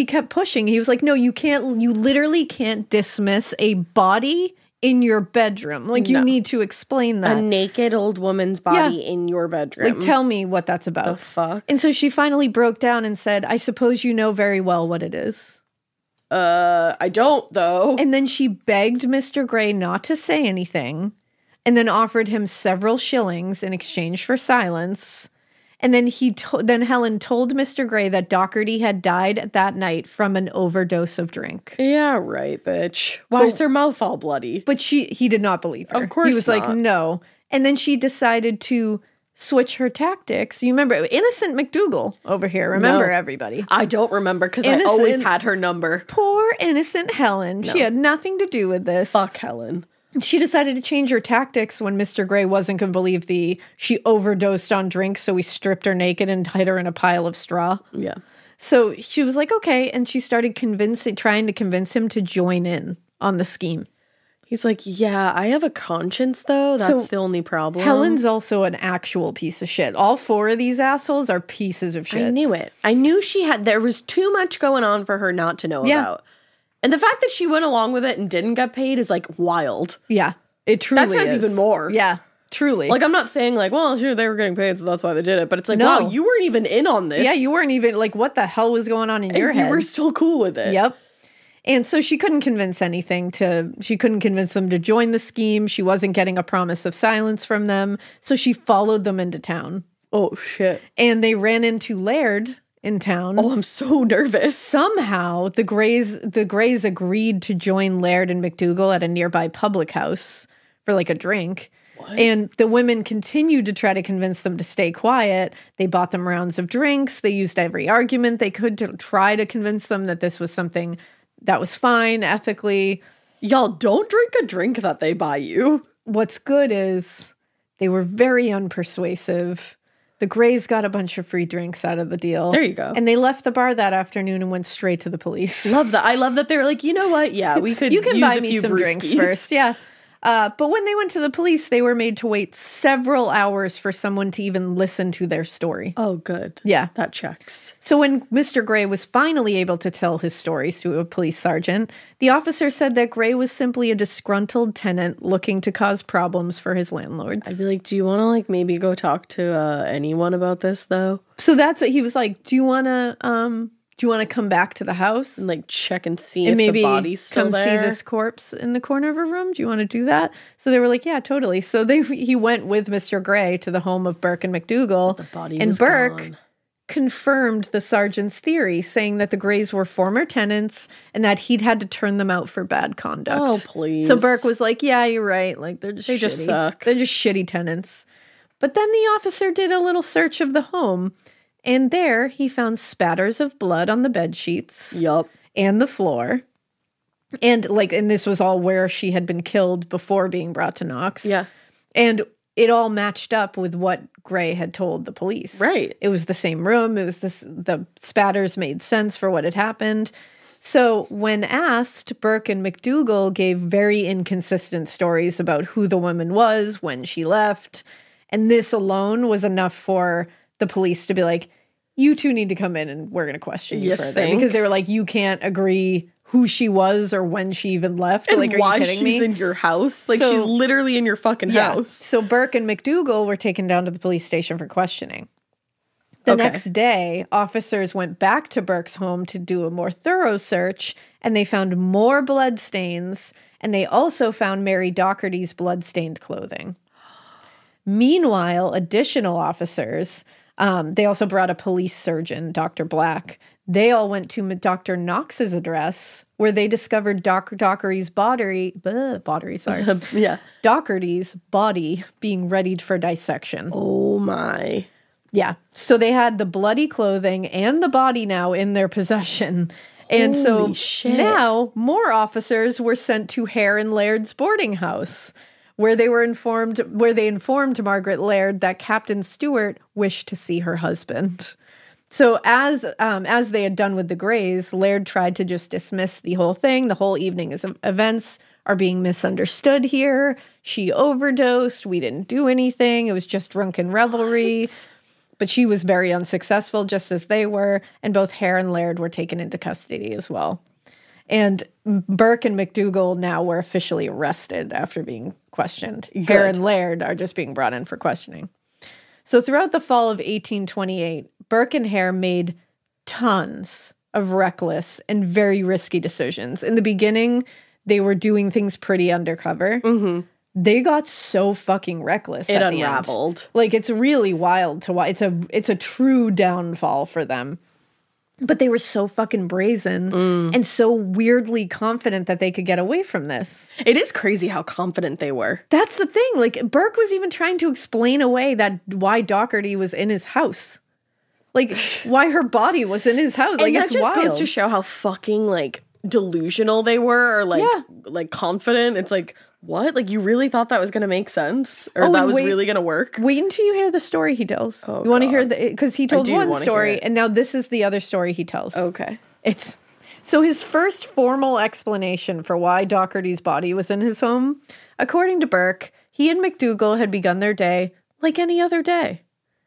kept pushing. He was like, no, you can't, you literally can't dismiss a body in your bedroom. Like, you need to explain that. A naked old woman's body in your bedroom. Like, tell me what that's about. The fuck? And so she finally broke down and said, I suppose you know very well what it is. I don't, though. And then she begged Mr. Gray not to say anything, and then offered him several shillings in exchange for silence. And then Helen told Mr. Gray that Docherty had died that night from an overdose of drink. Yeah, right, bitch. Why is her mouth all bloody? But he did not believe her. Of course he was not. Like, no. And then she decided to switch her tactics. You remember, innocent McDougal over here. Remember everybody. I don't remember because I always had her number. Poor innocent Helen. No. She had nothing to do with this. Fuck Helen. She decided to change her tactics when Mr. Gray wasn't going to believe she overdosed on drinks, so we stripped her naked and tied her in a pile of straw. Yeah. So she was like, okay, and she started trying to convince him to join in on the scheme. He's like, yeah, I have a conscience, though. That's the only problem. Helen's also an actual piece of shit. All four of these assholes are pieces of shit. I knew it. I knew there was too much going on for her not to know about. And the fact that she went along with it and didn't get paid is, like, wild. Yeah, it truly is. That says even more. Yeah, Truly. Like, I'm not saying, like, well, sure, they were getting paid, so that's why they did it. But it's like, no. Wow, you weren't even in on this. Yeah, you weren't even, like, what the hell was going on in your head? You were still cool with it. Yep. And so she couldn't convince she couldn't convince them to join the scheme. She wasn't getting a promise of silence from them. So she followed them into town. Oh, shit. And they ran into Laird in town. Oh, I'm so nervous. Somehow the Grays agreed to join Laird and McDougal at a nearby public house for, like, a drink. What? And the women continued to try to convince them to stay quiet. They bought them rounds of drinks. They used every argument they could to try to convince them that this was something that was fine ethically. Y'all don't drink a drink that they buy you. What's good is they were very unpersuasive. The Grays got a bunch of free drinks out of the deal. There you go. And they left the bar that afternoon and went straight to the police. Love that. I love that they're like, you know what? Yeah, we could. You can buy me some drinks first. Yeah. But when they went to the police, they were made to wait several hours for someone to even listen to their story. Oh, good. Yeah. That checks. So when Mr. Gray was finally able to tell his stories to a police sergeant, the officer said that Gray was simply a disgruntled tenant looking to cause problems for his landlords. I'd be like, do you want to, like, maybe go talk to anyone about this, though? So that's what he was like. Do you want to come back to the house and, like, check and see if the body's still there? Maybe come see this corpse in the corner of a room. Do you want to do that? So they were like, yeah, totally. So he went with Mr. Gray to the home of Burke and McDougal. The body was gone. And Burke confirmed the sergeant's theory, saying that the Grays were former tenants and that he'd had to turn them out for bad conduct. Oh, please. So Burke was like, yeah, you're right. Like, they just suck. They're just shitty tenants. But then the officer did a little search of the home. And there, he found spatters of blood on the bed sheets. Yup. And the floor. And, like, and this was all where she had been killed before being brought to Knox. Yeah. And it all matched up with what Gray had told the police. Right. It was the same room. It was the spatters made sense for what had happened. So when asked, Burke and McDougal gave very inconsistent stories about who the woman was, when she left. And this alone was enough for the police to be like, you two need to come in and we're going to question you further. Because they were like, you can't agree who she was or when she even left. And like, why she's in your house. Like, she's literally in your fucking house. So Burke and McDougal were taken down to the police station for questioning. The next day, officers went back to Burke's home to do a more thorough search, and they found more bloodstains, and they also found Mary Docherty's bloodstained clothing. Meanwhile, additional officers... they also brought a police surgeon, Dr. Black. They all went to Dr. Knox's address, where they discovered Docherty's body. Docherty's body being readied for dissection. Oh my! Yeah. So they had the bloody clothing and the body now in their possession, and now more officers were sent to Hare and Laird's boarding house, where they were informed, where they informed Margaret Laird that Captain Stewart wished to see her husband. So as they had done with the Grays, Laird tried to just dismiss the whole thing. The whole evening's events are being misunderstood here. She overdosed. We didn't do anything. It was just drunken revelry. What? But she was very unsuccessful, just as they were. And both Hare and Laird were taken into custody as well. And Burke and McDougal now were officially arrested after being questioned. Good. Hare and Laird are just being brought in for questioning. So throughout the fall of 1828, Burke and Hare made tons of reckless and very risky decisions. In the beginning, they were doing things pretty undercover. Mm-hmm. They got so fucking reckless. It unraveled. Like, it's really wild to watch. It's a true downfall for them. But they were so fucking brazen and so weirdly confident that they could get away from this. It is crazy how confident they were. That's the thing. Like, Burke was even trying to explain away why Docherty was in his house. Like, why her body was in his house. Like, and it's wild. That just goes to show how fucking, like, delusional they were or, like, like, confident. It's like, what? Like, you really thought that was going to make sense? Or that was really going to work? Wait until you hear the story he tells. Oh, you want to hear the... Because he told one story, and now this is the other story he tells. Okay. It's... So his first formal explanation for why Docherty's body was in his home, according to Burke, he and McDougal had begun their day like any other day.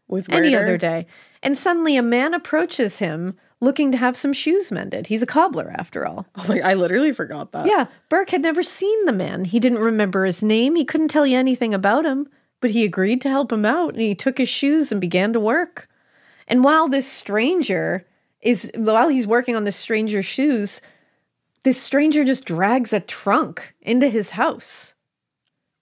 With murder? Any other day. And suddenly a man approaches him, looking to have some shoes mended. He's a cobbler, after all. Oh my, I literally forgot that. Yeah, Burke had never seen the man. He didn't remember his name. He couldn't tell you anything about him, but but he agreed to help him out, and he took his shoes and began to work. And while this stranger is, while he's working on this stranger's shoes, this stranger just drags a trunk into his house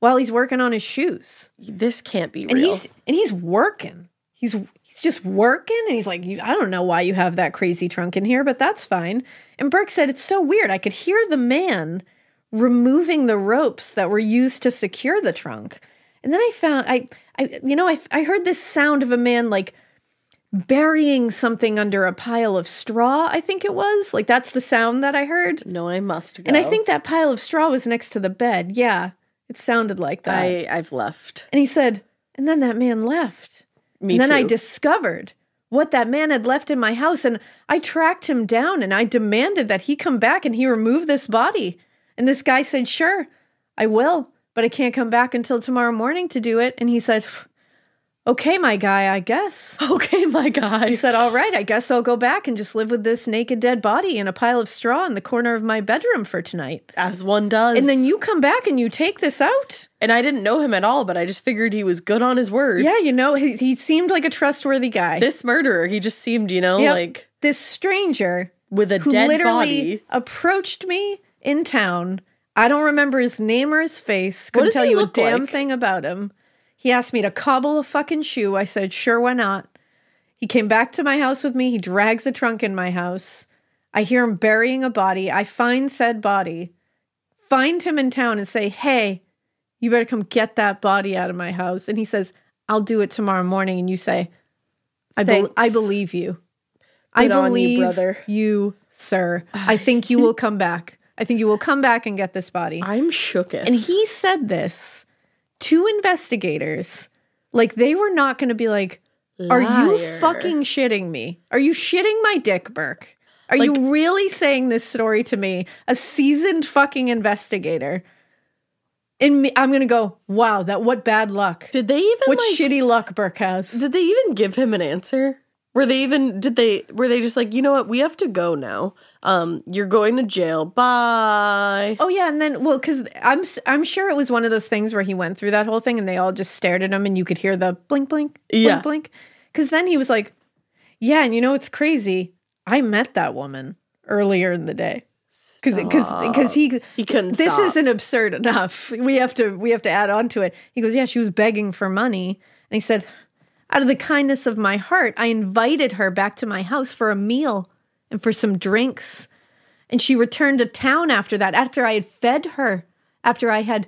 while he's working on his shoes. This can't be real. And he's working. He's just working, and he's like, I don't know why you have that crazy trunk in here, but that's fine. And Burke said, it's so weird. I could hear the man removing the ropes that were used to secure the trunk. And then I found, I heard this sound of a man, like, burying something under a pile of straw, I think it was. Like, that's the sound that I heard. No, I must go. And I think that pile of straw was next to the bed. Yeah, it sounded like that. I've left. And he said, and then that man left. Me too. And then I discovered what that man had left in my house, and I tracked him down, and I demanded that he come back and he remove this body. And this guy said, sure, I will, but I can't come back until tomorrow morning to do it. And he said, okay, my guy, I guess. Okay, my guy. He said, all right, I guess I'll go back and just live with this naked dead body and a pile of straw in the corner of my bedroom for tonight. As one does. And then you come back and you take this out. And I didn't know him at all, but I just figured he was good on his word. Yeah, you know, he seemed like a trustworthy guy. This murderer, he just seemed, you know, yep, like... This stranger with a dead body approached me in town. I don't remember his name or his face. Couldn't tell you a damn thing about him. He asked me to cobble a fucking shoe. I said, sure, why not? He came back to my house with me. He drags a trunk in my house. I hear him burying a body. I find said body, find him in town and say, hey, you better come get that body out of my house. And he says, I'll do it tomorrow morning. And you say, I believe you. I believe you, sir. I think you will come back. I think you will come back and get this body. I'm shooketh. And he said this to investigators, like they were not going to be like, are you fucking shitting me? Are you shitting my dick, Burke? Are you really saying this story to me, a seasoned fucking investigator? And I'm going to go, wow, what bad luck. Did they even, what shitty luck Burke has. Did they even give him an answer? Were they just like, you know what, we have to go now. You're going to jail. Bye. Oh yeah, and then, well, because I'm sure it was one of those things where he went through that whole thing and they all just stared at him and you could hear the blink, blink, yeah, blink, blink. Because then he was like, yeah, and you know it's crazy? I met that woman earlier in the day. Because he couldn't. This stop. Isn't absurd enough. We have to add on to it. He goes, yeah, she was begging for money, and he said, out of the kindness of my heart, I invited her back to my house for a meal and for some drinks. And she returned to town after that, after I had fed her, after I had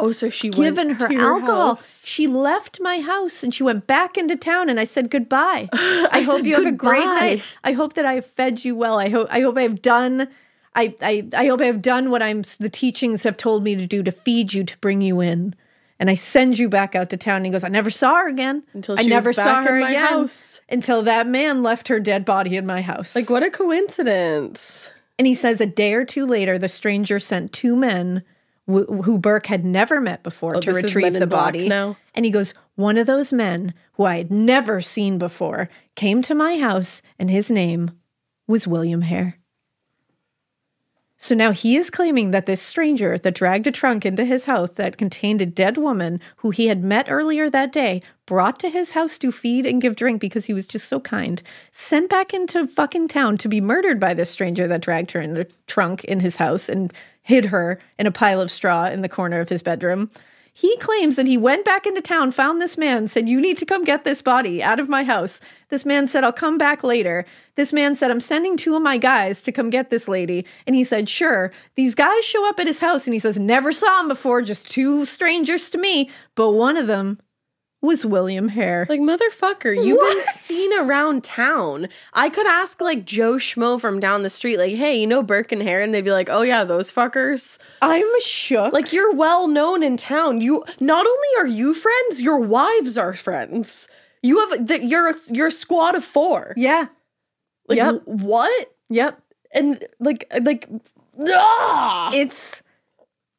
given her alcohol. She left my house and she went back into town and I said goodbye. I hope you have a great night. I hope that I have fed you well. I hope I have done I hope I have done what the teachings have told me to do to feed you, to bring you in. And I send you back out to town. And he goes, I never saw her again. Until she was back in my house. Until that man left her dead body in my house. Like, what a coincidence. And he says a day or two later, the stranger sent two men who Burke had never met before to retrieve the body. And he goes, one of those men who I had never seen before came to my house, and his name was William Hare. So now he is claiming that this stranger that dragged a trunk into his house that contained a dead woman who he had met earlier that day, brought to his house to feed and give drink because he was just so kind, sent back into fucking town to be murdered by this stranger that dragged her in a trunk in his house and hid her in a pile of straw in the corner of his bedroom. He claims that he went back into town, found this man, said, you need to come get this body out of my house. This man said, I'll come back later. This man said, I'm sending two of my guys to come get this lady. And he said, sure. These guys show up at his house and he says, never saw him before, just two strangers to me. But one of them was William Hare. Like, motherfucker, you've been seen around town. I could ask, like, Joe Schmo from down the street, like, hey, you know Burke and Hare? And they'd be like, oh yeah, those fuckers. I'm shook. Like, you're well known in town. You, not only are you friends, your wives are friends. You have your squad of four. Yeah. Like, yep. What? Yep. And like it's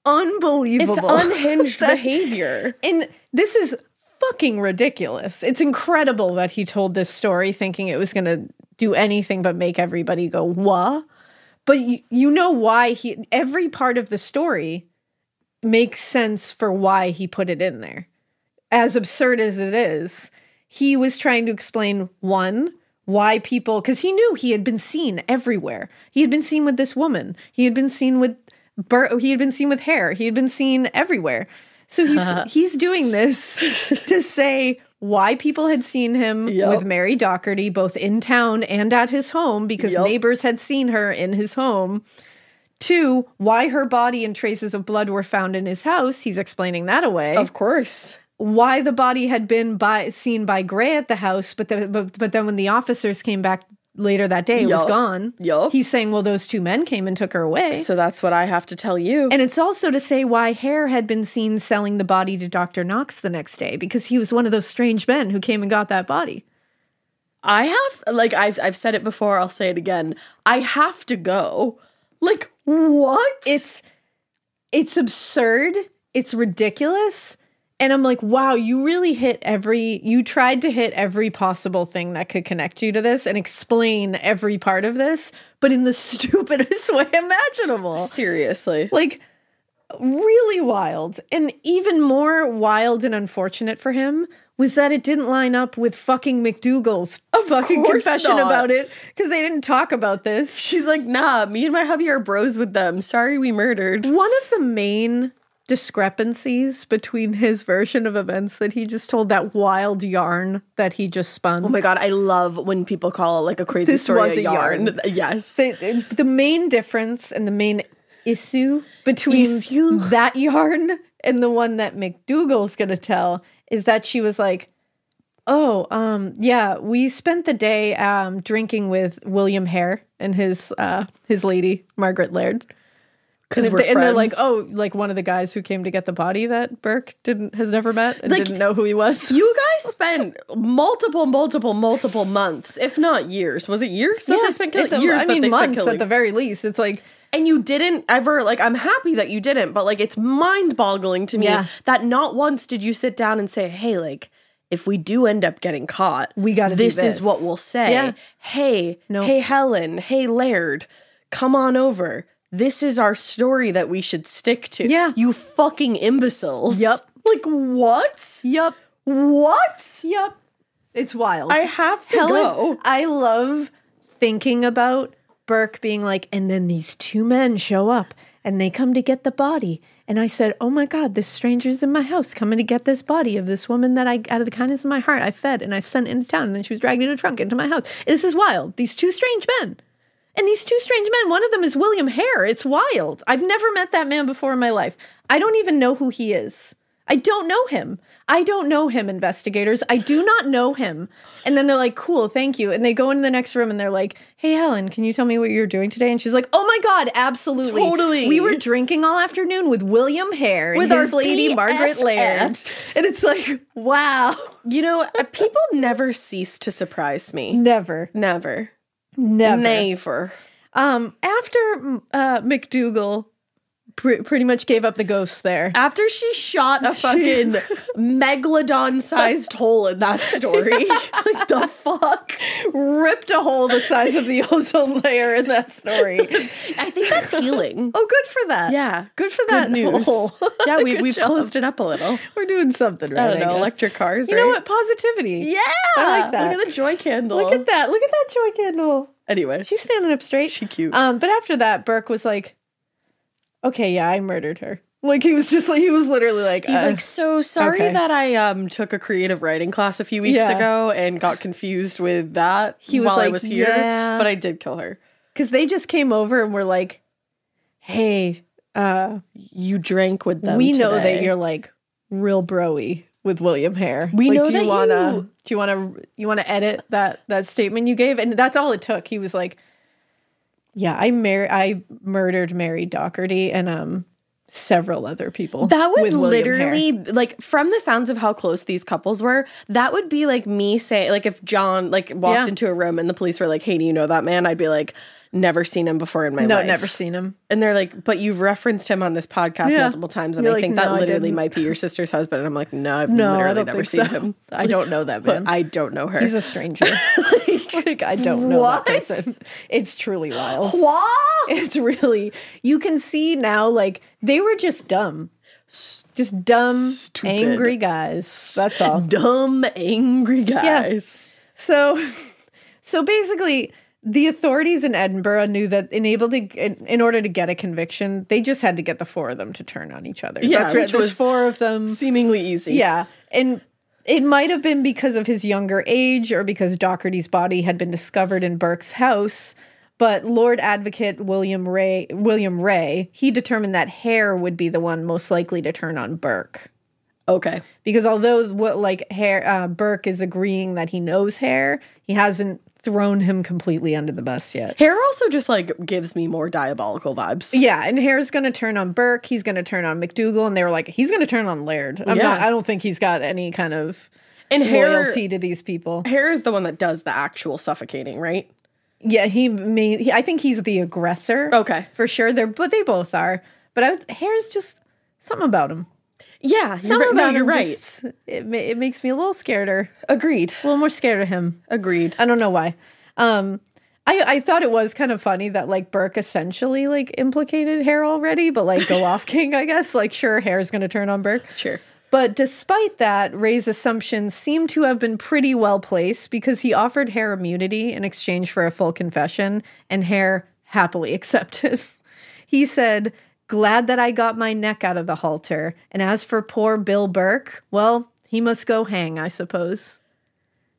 unbelievable. It's unhinged behavior. And this is fucking ridiculous. It's incredible that he told this story thinking it was going to do anything but make everybody go, what? But you know why every part of the story makes sense for why he put it in there. as absurd as it is, he was trying to explain, one, why people, because he knew he had been seen everywhere. He had been seen with this woman. He had been seen with Burke. He had been seen with Hare. He had been seen everywhere. So he's doing this to say why people had seen him with Mary Docherty, both in town and at his home, because neighbors had seen her in his home. Two, why her body and traces of blood were found in his house. He's explaining that away. Of course. Why the body had been seen by Gray at the house, but then when the officers came back later that day, it was gone. He's saying, well, those two men came and took her away. So that's what I have to tell you. And it's also to say why Hare had been seen selling the body to Dr. Knox the next day, because he was one of those strange men who came and got that body. I have, like, I've said it before, I'll say it again. I have to go. Like, what? It's absurd. It's ridiculous. And I'm like, wow, you really hit every, you tried to hit every possible thing that could connect you to this and explain every part of this, but in the stupidest way imaginable. Seriously. Like, really wild. And even more wild and unfortunate for him was that it didn't line up with fucking McDougal's fucking confession about it, because they didn't talk about this. She's like, nah, me and my hubby are bros with them. Sorry we murdered. One of the main discrepancies between his version of events that he just told, that wild yarn that he just spun. Oh my God, I love when people call like a crazy story a yarn. Yes. The main difference and the main issue between that yarn and the one that McDougal's gonna tell is that she was like, oh, yeah, we spent the day drinking with William Hare and his lady, Margaret Laird. Because we're friends. And they're like, oh, like one of the guys who came to get the body that Burke has never met and like, didn't know who he was. You guys spent multiple months, if not years. Was it years that they spent killing? Years, I mean, that they months spent at the very least. It's like, and you didn't ever, like, I'm happy that you didn't, but like, it's mind-boggling to me that not once did you sit down and say, hey, like, if we do end up getting caught, we gotta do this. This is what we'll say. Yeah. Hey, hey, Helen, hey, Laird, come on over. This is our story that we should stick to. Yeah. You fucking imbeciles. Yep. Like, what? Yep. What? Yep. It's wild. I have to go. I love thinking about Burke being like, and then these two men show up and they come to get the body. And I said, oh my God, this stranger's in my house coming to get this body of this woman that I, out of the kindness of my heart, I fed and I sent into town. And then she was dragged in a trunk into my house. This is wild. These two strange men. And these two strange men, one of them is William Hare. It's wild. I've never met that man before in my life. I don't even know who he is. I don't know him. I don't know him, investigators. I do not know him. And then they're like, cool, thank you. And they go into the next room and they're like, hey, Helen, can you tell me what you're doing today? And she's like, oh my God, absolutely. Totally. We were drinking all afternoon with William Hare and with his lady, Margaret Laird. And it's like, wow. You know, people never cease to surprise me. Never. Never. Never. Never. After McDougal pretty much gave up the ghost there. After she shot a fucking megalodon-sized hole in that story. Like, the fuck? Ripped a hole the size of the ozone layer in that story. I think that's healing. Oh, good for that. Yeah. Good for that news. Hole. Yeah, we've closed it up a little. We're doing something right. I don't know, electric cars, You know what? Positivity. Yeah! I like that. Look at the joy candle. Look at that. Look at that joy candle. Anyway. She's standing up straight. She's cute. But after that, Burke was like, okay, yeah, I murdered her. Like, he was just like, he was literally like, he's like, so sorry that I took a creative writing class a few weeks ago and got confused with that while I was here, but I did kill her. Because they just came over and were like, hey, you drank with them today. We know that you're like real bro-y with William Hare. We know that you wanna edit that statement you gave? And that's all it took. He was like, yeah, I murdered Mary Docherty and several other people. That would literally, like, from the sounds of how close these couples were, that would be like me saying, like, if John like walked into a room and the police were like, "Hey, do you know that man?" I'd be like, "Never seen him before in my life." No, never seen him. And they're like, "But you've referenced him on this podcast multiple times, and I think that literally might be your sister's husband." And I'm like, "No, I've literally never seen him. I don't know that man. But I don't know her. He's a stranger." Like, I don't know what this is. It's truly wild. What? It's really, you can see now, like, they were just dumb. Just dumb, stupid, angry guys. That's all. Dumb, angry guys. Yeah. So basically, the authorities in Edinburgh knew that in order to get a conviction, they just had to get the four of them to turn on each other. Yeah, that's right. There's four of them. Seemingly easy. Yeah. And it might have been because of his younger age or because Docherty's body had been discovered in Burke's house, but Lord Advocate William Ray, he determined that Hare would be the one most likely to turn on Burke. Okay. Because although Burke is agreeing that he knows Hare, he hasn't thrown him completely under the bus yet. Hare also just gives me more diabolical vibes. Yeah, and Hare's going to turn on Burke, he's going to turn on McDougal, and they were like, he's going to turn on Laird. I don't think he's got any kind of loyalty to these people. Hare is the one that does the actual suffocating, right? Yeah, I think he's the aggressor. Okay. For sure, but they both are. But Hare's just something about him. Yeah, you're right. It makes me a little scareder. Agreed. A little more scared of him. Agreed. I don't know why. I thought it was kind of funny that Burke essentially implicated Hare already, but go off king, I guess. Sure, Hare's going to turn on Burke. Sure. But despite that, Ray's assumptions seem to have been pretty well placed because he offered Hare immunity in exchange for a full confession, and Hare happily accepted. He said, "Glad that I got my neck out of the halter. And as for poor Bill Burke, well, he must go hang, I suppose."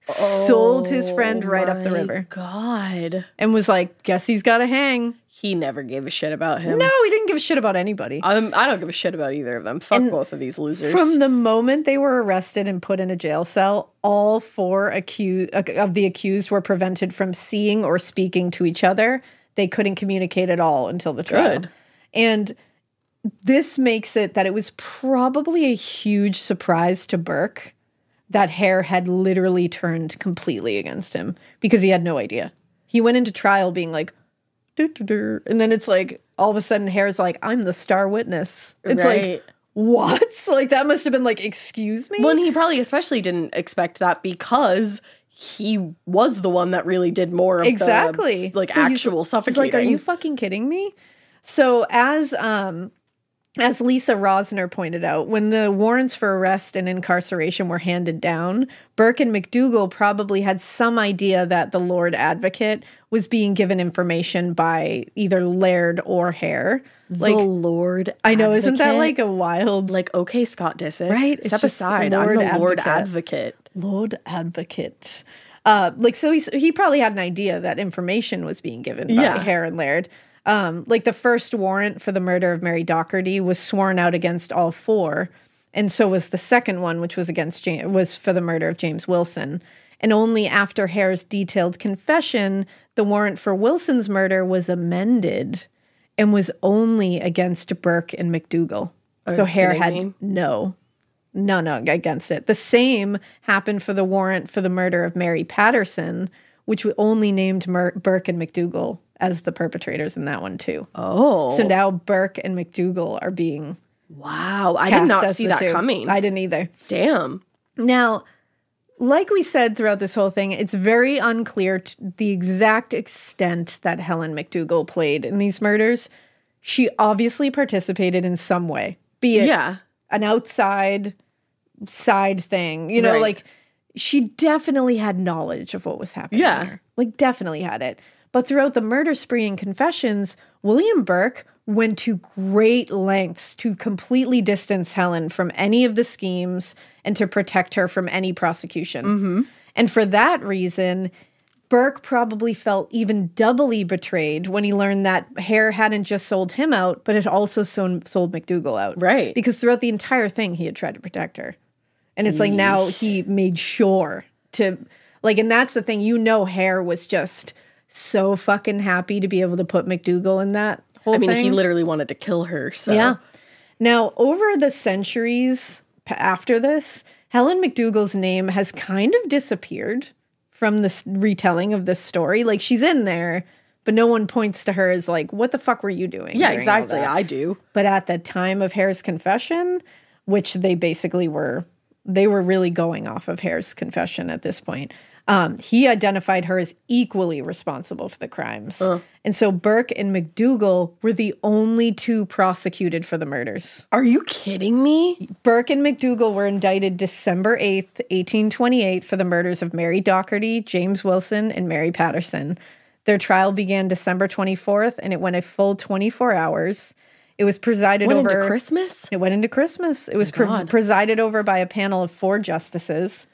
Oh, sold his friend right up the river. God. And was like, guess he's got to hang. He never gave a shit about him. No, he didn't give a shit about anybody. I don't give a shit about either of them. Fuck and both of these losers. From the moment they were arrested and put in a jail cell, all four of the accused were prevented from seeing or speaking to each other. They couldn't communicate at all until the trial. Good. And this makes it that it was probably a huge surprise to Burke that Hare had literally turned completely against him because he had no idea. He went into trial being like, doo, doo, doo. And then it's like all of a sudden Hare's like, I'm the star witness. It's right. Like, what? That must have been like, excuse me? Well, and he probably especially didn't expect that because he was the one that really did more of the actual suffocating. He's like, are you fucking kidding me? So as Lisa Rosner pointed out, when the warrants for arrest and incarceration were handed down, Burke and McDougal probably had some idea that the Lord Advocate was being given information by either Laird or Hare. The Lord Advocate. I know, isn't that a wild... okay, Scott Disick. Right? Step aside. I'm the Lord Advocate. Lord Advocate. So he probably had an idea that information was being given by Hare and Laird. The first warrant for the murder of Mary Docherty was sworn out against all four, and so was the second one, which was for the murder of James Wilson. And only after Hare's detailed confession, the warrant for Wilson's murder was amended and was only against Burke and McDougal. So Hare had none against it. The same happened for the warrant for the murder of Mary Patterson, which only named Burke and McDougal as the perpetrators in that one, too. Oh. So now Burke and McDougal are being... Wow, I did not see that coming. I didn't either. Damn. Now, like we said throughout this whole thing, it's very unclear the exact extent that Helen McDougal played in these murders. She obviously participated in some way, be it an outside side thing. You know, right. She definitely had knowledge of what was happening there. Definitely had it. But throughout the murder spree and confessions, William Burke went to great lengths to completely distance Helen from any of the schemes and to protect her from any prosecution. Mm-hmm. And for that reason, Burke probably felt even doubly betrayed when he learned that Hare hadn't just sold him out, but had also sold McDougal out. Right. Because throughout the entire thing, he had tried to protect her. And it's like now he made sure to... and that's the thing. Hare was just... so fucking happy to be able to put McDougal in that whole thing. I mean, he literally wanted to kill her, so. Yeah. Now, over the centuries after this, Helen McDougal's name has kind of disappeared from this retelling of this story. She's in there, but no one points to her as what the fuck were you doing? Yeah, exactly, I do. But at the time of Hare's confession, which they basically were, they were really going off of Hare's confession at this point, He identified her as equally responsible for the crimes. And so Burke and McDougal were the only two prosecuted for the murders. Are you kidding me? Burke and McDougal were indicted December 8th, 1828 for the murders of Mary Docherty, James Wilson, and Mary Patterson. Their trial began December 24th, and it went a full 24 hours. It was presided over... It went into Christmas? It went into Christmas. It was presided over by a panel of 4 justices.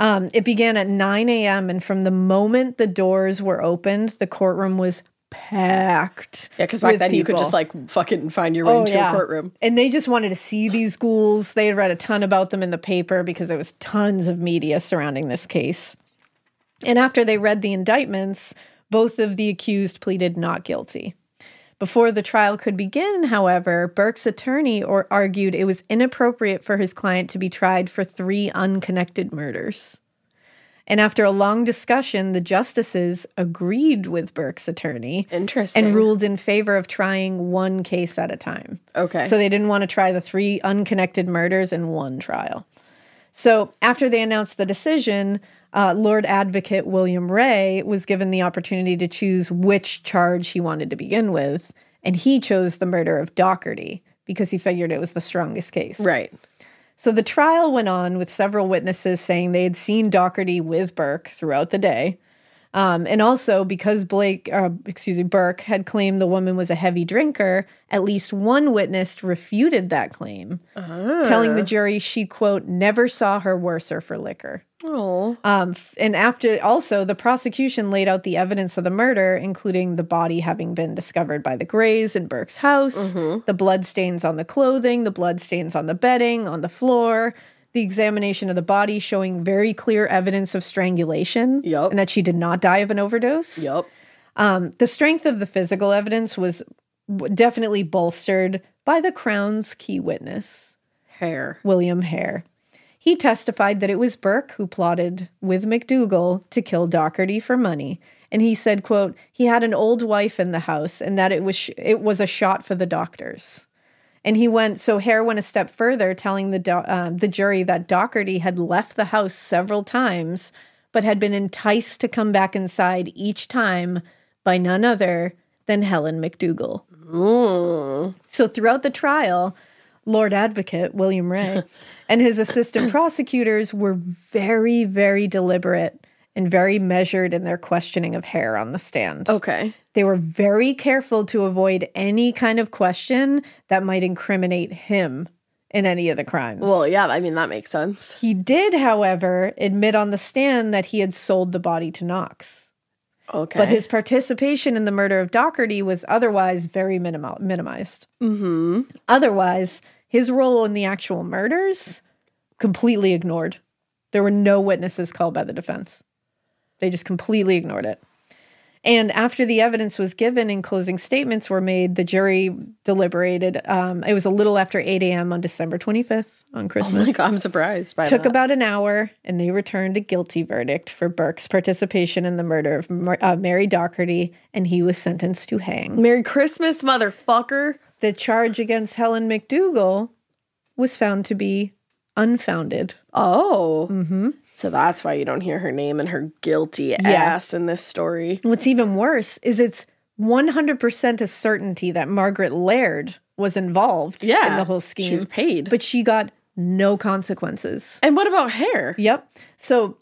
It began at 9 a.m., and from the moment the doors were opened, the courtroom was packed. Yeah, because back then people. You could just, like, fucking find your way into a courtroom. And they just wanted to see these ghouls. They had read a ton about them in the paper because there was tons of media surrounding this case. And after they read the indictments, both of the accused pleaded not guilty. Before the trial could begin, however, Burke's attorney argued it was inappropriate for his client to be tried for 3 unconnected murders. And after a long discussion, the justices agreed with Burke's attorney. Interesting. And ruled in favor of trying 1 case at a time. Okay. So they didn't want to try the 3 unconnected murders in 1 trial. So after they announced the decision, Lord Advocate William Ray was given the opportunity to choose which charge he wanted to begin with, and he chose the murder of Docherty because he figured it was the strongest case. Right. So the trial went on with several witnesses saying they had seen Docherty with Burke throughout the day, and also because Burke had claimed the woman was a heavy drinker, at least 1 witness refuted that claim, telling the jury she, quote, never saw her worser for liquor. And also the prosecution laid out the evidence of the murder, including the body having been discovered by the Grays in Burke's house, the bloodstains on the clothing, the bloodstains on the bedding, on the floor, the examination of the body showing very clear evidence of strangulation and that she did not die of an overdose. The strength of the physical evidence was definitely bolstered by the Crown's key witness, Hare. William Hare. He testified that it was Burke who plotted with McDougal to kill Docherty for money. And he said, quote, he had an old wife in the house and that it was a shot for the doctors. And Hare went a step further, telling the jury that Docherty had left the house several times, but had been enticed to come back inside each time by none other than Helen McDougal. So throughout the trial, Lord Advocate William Ray and his assistant prosecutors were very, very deliberate and very measured in their questioning of Hare on the stand. Okay. They were very careful to avoid any kind of question that might incriminate him in any of the crimes. Well, yeah, I mean, that makes sense. He did, however, admit on the stand that he had sold the body to Knox. Okay. But his participation in the murder of Docherty was otherwise very minimized. Otherwise, his role in the actual murders completely ignored. There were no witnesses called by the defense. They just completely ignored it. And after the evidence was given and closing statements were made, the jury deliberated. It was a little after 8 a.m. on December 25th on Christmas. Oh my God, I'm surprised by that. Took about an hour, and they returned a guilty verdict for Burke's participation in the murder of Mary Docherty, and he was sentenced to hang. Merry Christmas, motherfucker! The charge against Helen McDougal was found to be unfounded. Oh. So that's why you don't hear her name and her guilty ass in this story. What's even worse is it's 100% a certainty that Margaret Laird was involved in the whole scheme. She was paid. But she got no consequences. And what about Hare? So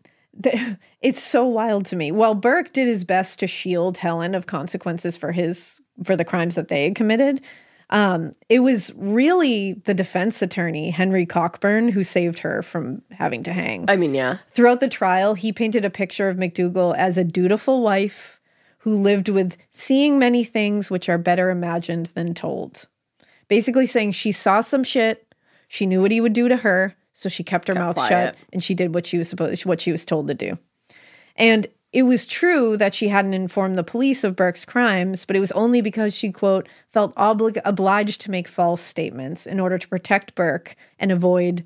it's so wild to me. While Burke did his best to shield Helen of consequences for the crimes that they had committed, it was really the defense attorney, Henry Cockburn, who saved her from having to hang. I mean, yeah. Throughout the trial, he painted a picture of McDougal as a dutiful wife who lived with seeing many things which are better imagined than told. Basically saying she saw some shit, she knew what he would do to her, so she kept her mouth shut, and she did what she was told to do. And it was true that she hadn't informed the police of Burke's crimes, but it was only because she, quote, felt obliged to make false statements in order to protect Burke and avoid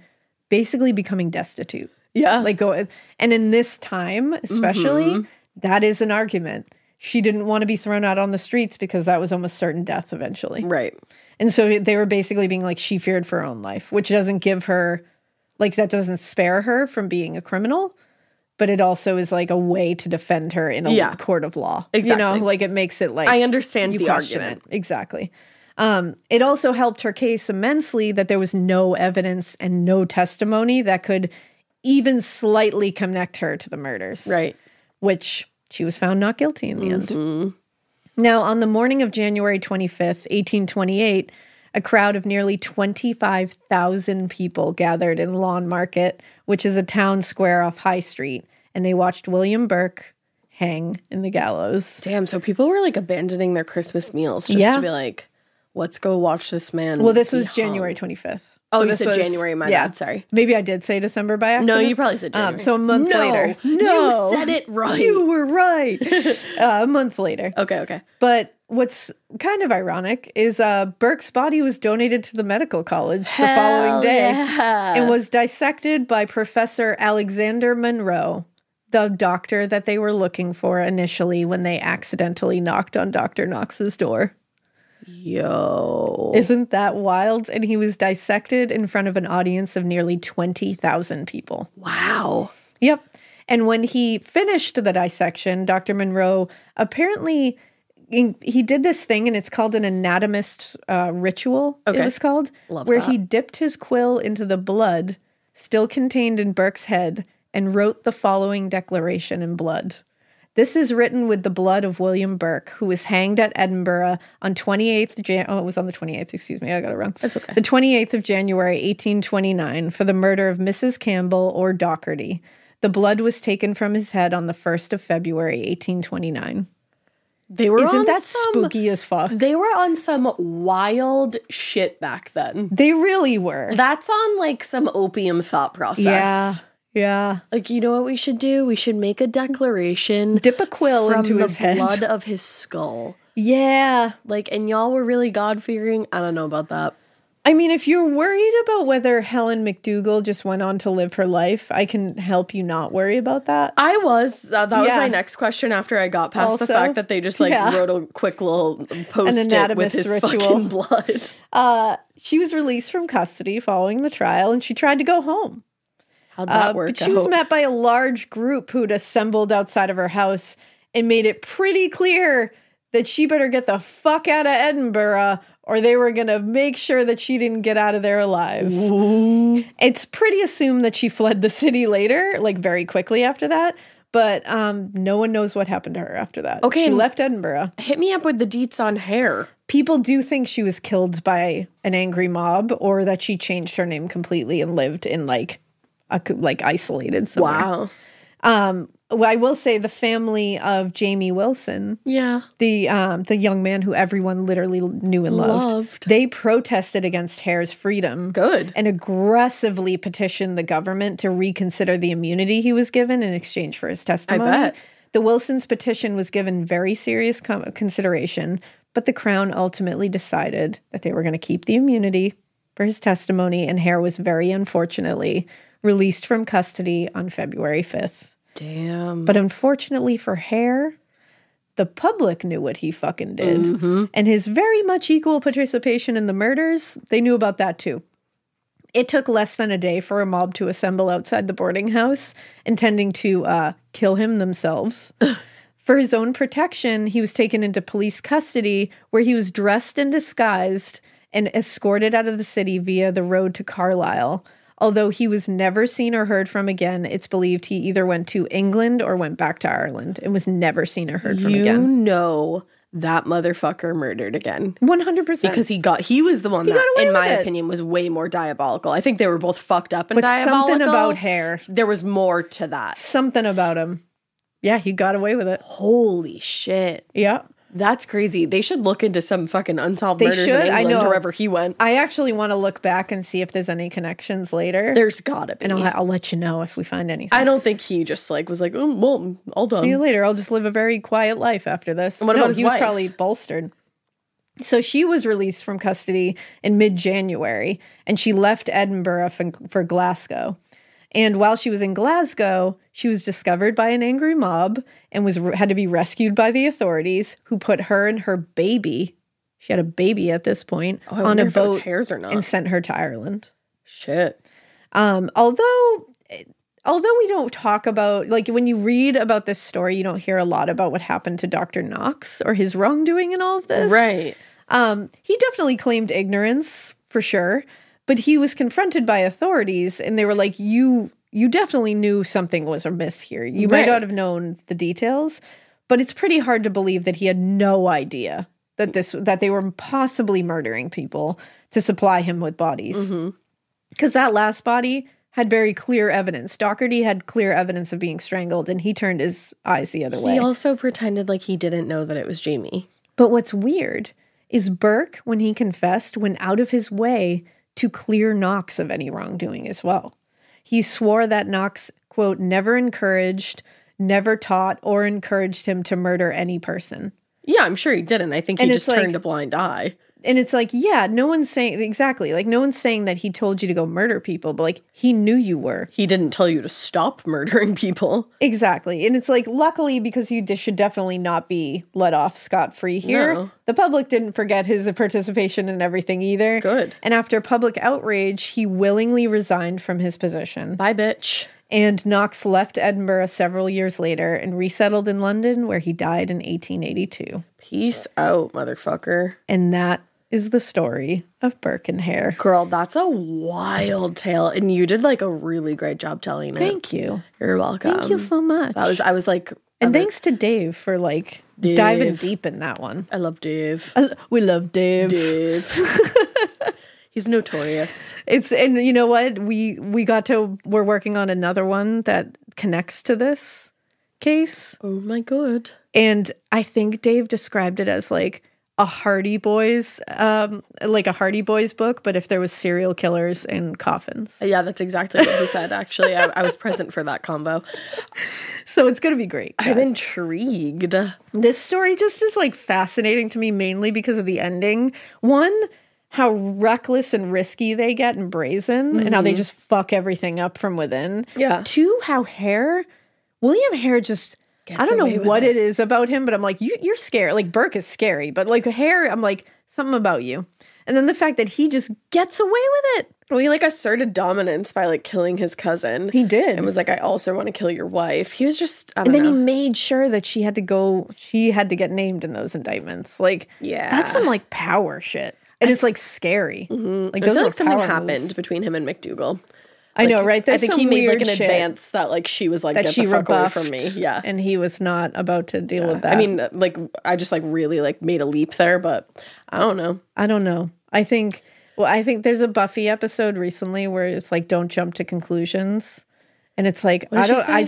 basically becoming destitute. And in this time, especially, that is an argument. She didn't want to be thrown out on the streets because that was almost certain death eventually. Right. And so they were basically being like, she feared for her own life, which doesn't give her, like, that doesn't spare her from being a criminal. but it also is like a way to defend her in a court of law. Exactly. You know, like it makes it like... I understand the argument. Exactly. It also helped her case immensely that there was no evidence and no testimony that could even slightly connect her to the murders. Right. Which she was found not guilty in the end. Now, on the morning of January 25th, 1828, a crowd of nearly 25,000 people gathered in Lawn Market, which is a town square off High Street, and they watched William Burke hang in the gallows. Damn, so people were like abandoning their Christmas meals just to be like, let's go watch this man. Well, this was January 25th. Oh, so this was January, my bad, sorry. Maybe I did say December by accident. No, you probably said January. So a month later. No, you said it right. You were right. A month later. Okay, okay. But what's kind of ironic is Burke's body was donated to the medical college the following day and was dissected by Professor Alexander Monroe, the doctor that they were looking for initially when they accidentally knocked on Dr. Knox's door. Yo. Isn't that wild? And he was dissected in front of an audience of nearly 20,000 people. Wow. Yep. And when he finished the dissection, Dr. Monroe apparently, he did this thing, and it's called an anatomist ritual, it was called, where he dipped his quill into the blood still contained in Burke's head and wrote the following declaration in blood. This is written with the blood of William Burke, who was hanged at Edinburgh on 28th Oh, it was on the 28th, excuse me. I got it wrong. That's okay. The 28th of January, 1829, for the murder of Mrs. Campbell or Docherty. The blood was taken from his head on the 1st of February, 1829. They were Isn't on that some, spooky as fuck? They were on some wild shit back then. They really were. That's on, like, some opium thought process. Yeah. Yeah. Like, you know what we should do? We should make a declaration. Dip a quill into his head. From the blood of his skull. Yeah. Like, and y'all were really God-fearing? I don't know about that. I mean, if you're worried about whether Helen McDougal just went on to live her life, I can help you not worry about that. I was. That was my next question after I got past the fact that they just, like, wrote a quick little post-it with his fucking blood. She was released from custody following the trial, and she tried to go home. How'd that work? But she was met by a large group who'd assembled outside of her house and made it pretty clear that she better get the fuck out of Edinburgh or they were going to make sure that she didn't get out of there alive. Ooh. It's pretty assumed that she fled the city later, like very quickly after that. But no one knows what happened to her after that. Okay, she left Edinburgh. Hit me up with the deets on Hare. People do think she was killed by an angry mob or that she changed her name completely and lived in like isolated somewhere. Wow. Well, I will say the family of James Wilson, the young man who everyone literally knew and loved, they protested against Hare's freedom. Good. And aggressively petitioned the government to reconsider the immunity he was given in exchange for his testimony. I bet. The Wilsons' petition was given very serious consideration, but the Crown ultimately decided that they were going to keep the immunity for his testimony, and Hare was very unfortunately released from custody on February 5th. Damn. But unfortunately for Hare, the public knew what he fucking did. Mm-hmm. And his very much equal participation in the murders, they knew about that too. It took less than a day for a mob to assemble outside the boarding house, intending to kill him themselves. For his own protection, he was taken into police custody, where he was dressed and disguised and escorted out of the city via the road to Carlisle. Although he was never seen or heard from again, it's believed he either went to England or went back to Ireland and was never seen or heard from again. You know that motherfucker murdered again. 100%. Because he was the one that, in my opinion, was way more diabolical. I think they were both fucked up and diabolical. But something about Hare. There was more to that. Something about him. Yeah, he got away with it. Holy shit. Yeah. That's crazy. They should look into some fucking unsolved murders in England or wherever he went. I actually want to look back and see if there's any connections later. There's gotta be. And I'll let you know if we find anything. I don't think he just like was like, oh, well, all done. See you later. I'll just live a very quiet life after this. And what about his wife? He was probably bolstered. So she was released from custody in mid-January, and she left Edinburgh for Glasgow. And while she was in Glasgow, she was discovered by an angry mob and had to be rescued by the authorities, who put her and her baby, she had a baby at this point, on a boat and sent her to Ireland. Shit. Although although we don't talk about, like, when you read about this story, you don't hear a lot about what happened to Dr. Knox or his wrongdoing in all of this. Right. He definitely claimed ignorance, for sure, but he was confronted by authorities, and they were like, you definitely knew something was amiss here. You might not have known the details, but it's pretty hard to believe that he had no idea that they were possibly murdering people to supply him with bodies. Because that last body had very clear evidence. Docherty had clear evidence of being strangled, and he turned his eyes the other way. He also pretended like he didn't know that it was Jamie. But what's weird is Burke, when he confessed, went out of his way to clear Knox of any wrongdoing as well. He swore that Knox, quote, never encouraged, never taught, or encouraged him to murder any person. Yeah, I'm sure he didn't. I think he just turned a blind eye. And it's like, yeah, no one's saying, exactly, like, no one's saying that he told you to go murder people, but, like, he knew you were. He didn't tell you to stop murdering people. Exactly. And it's like, luckily, because he should definitely not be let off scot-free here, the public didn't forget his participation in everything either. Good. And after public outrage, he willingly resigned from his position. Bye, bitch. And Knox left Edinburgh several years later and resettled in London, where he died in 1882. Peace out, motherfucker. And that is the story of Burke and Hare. Girl, that's a wild tale. And you did, like, a really great job telling it. Thank you. You're welcome. Thank you so much. I was like... And thanks to Dave for, like, diving deep in that one. I love Dave. We love Dave. Dave. He's notorious. And you know what? We're working on another one that connects to this case. Oh my God. And I think Dave described it as, like, a Hardy Boys book, but if there was serial killers and coffins. Yeah, that's exactly what he said, actually. I was present for that combo. So it's going to be great. Guys. I'm intrigued. This story just is, like, fascinating to me, mainly because of the ending. One, how reckless and risky they get and brazen, and how they just fuck everything up from within. Yeah. Two, how William Hare just... I don't know what it is about him, but I'm like, you're scary. Like, Burke is scary, but, like, Hare, I'm like, something about you. And then the fact that he just gets away with it. Well, he, like, asserted dominance by, like, killing his cousin. He did. And was like, I also want to kill your wife. He was just, I don't know. He made sure that she had to get named in those indictments. Like, yeah. That's some, like, power shit. And it's, like, scary. Like, I feel like something happened between him and McDougal. Like, I know, right? I think he made, like, an advance that, like, she was like, get the fuck away from me. Yeah. And he was not about to deal with that. I mean, like, I just, like, really, like, made a leap there, but I don't know. I don't know. I think there's a Buffy episode recently where it's like, don't jump to conclusions. And it's like, I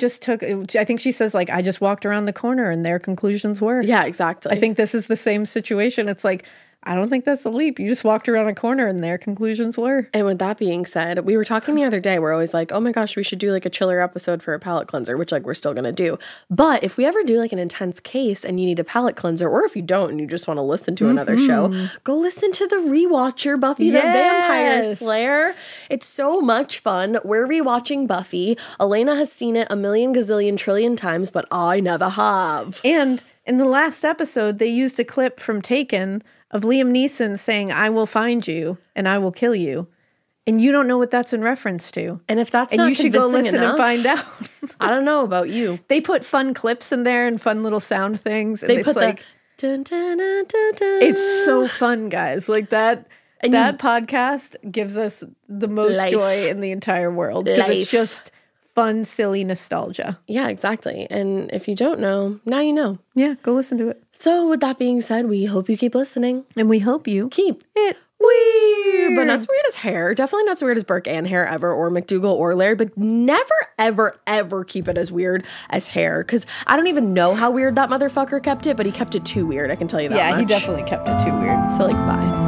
think she says, like, I just walked around the corner and their conclusions were. Yeah, exactly. I think this is the same situation. It's like, I don't think that's a leap. You just walked around a corner and their conclusions were. And with that being said, we were talking the other day. We're always like, oh my gosh, we should do, like, a chiller episode for a palate cleanser, which, like, we're still going to do. But if we ever do, like, an intense case and you need a palate cleanser, or if you don't and you just want to listen to another show, go listen to The Rewatcher, Buffy the Vampire Slayer. It's so much fun. We're rewatching Buffy. Alayna has seen it a million gazillion trillion times, but I never have. And in the last episode, they used a clip from Taken of Liam Neeson saying, I will find you and I will kill you. And you don't know what that's in reference to. And if that's not convincing enough, you should go listen and find out. I don't know about you. They put fun clips in there and fun little sound things. And they put, like, dun, dun, dun, dun, dun. It's so fun, guys. Like, that podcast gives us the most joy in the entire world. Because it's just fun, silly nostalgia. Yeah, exactly. And if you don't know, now you know. Yeah, go listen to it. So with that being said, we hope you keep listening. And we hope you keep it weird. But not as weird as Hare. Definitely not as weird as Burke and Hare ever, or McDougal or Laird. But never, ever, ever keep it as weird as Hare. Because I don't even know how weird that motherfucker kept it, but he kept it too weird. I can tell you that much. Yeah, he definitely kept it too weird. So, like, bye.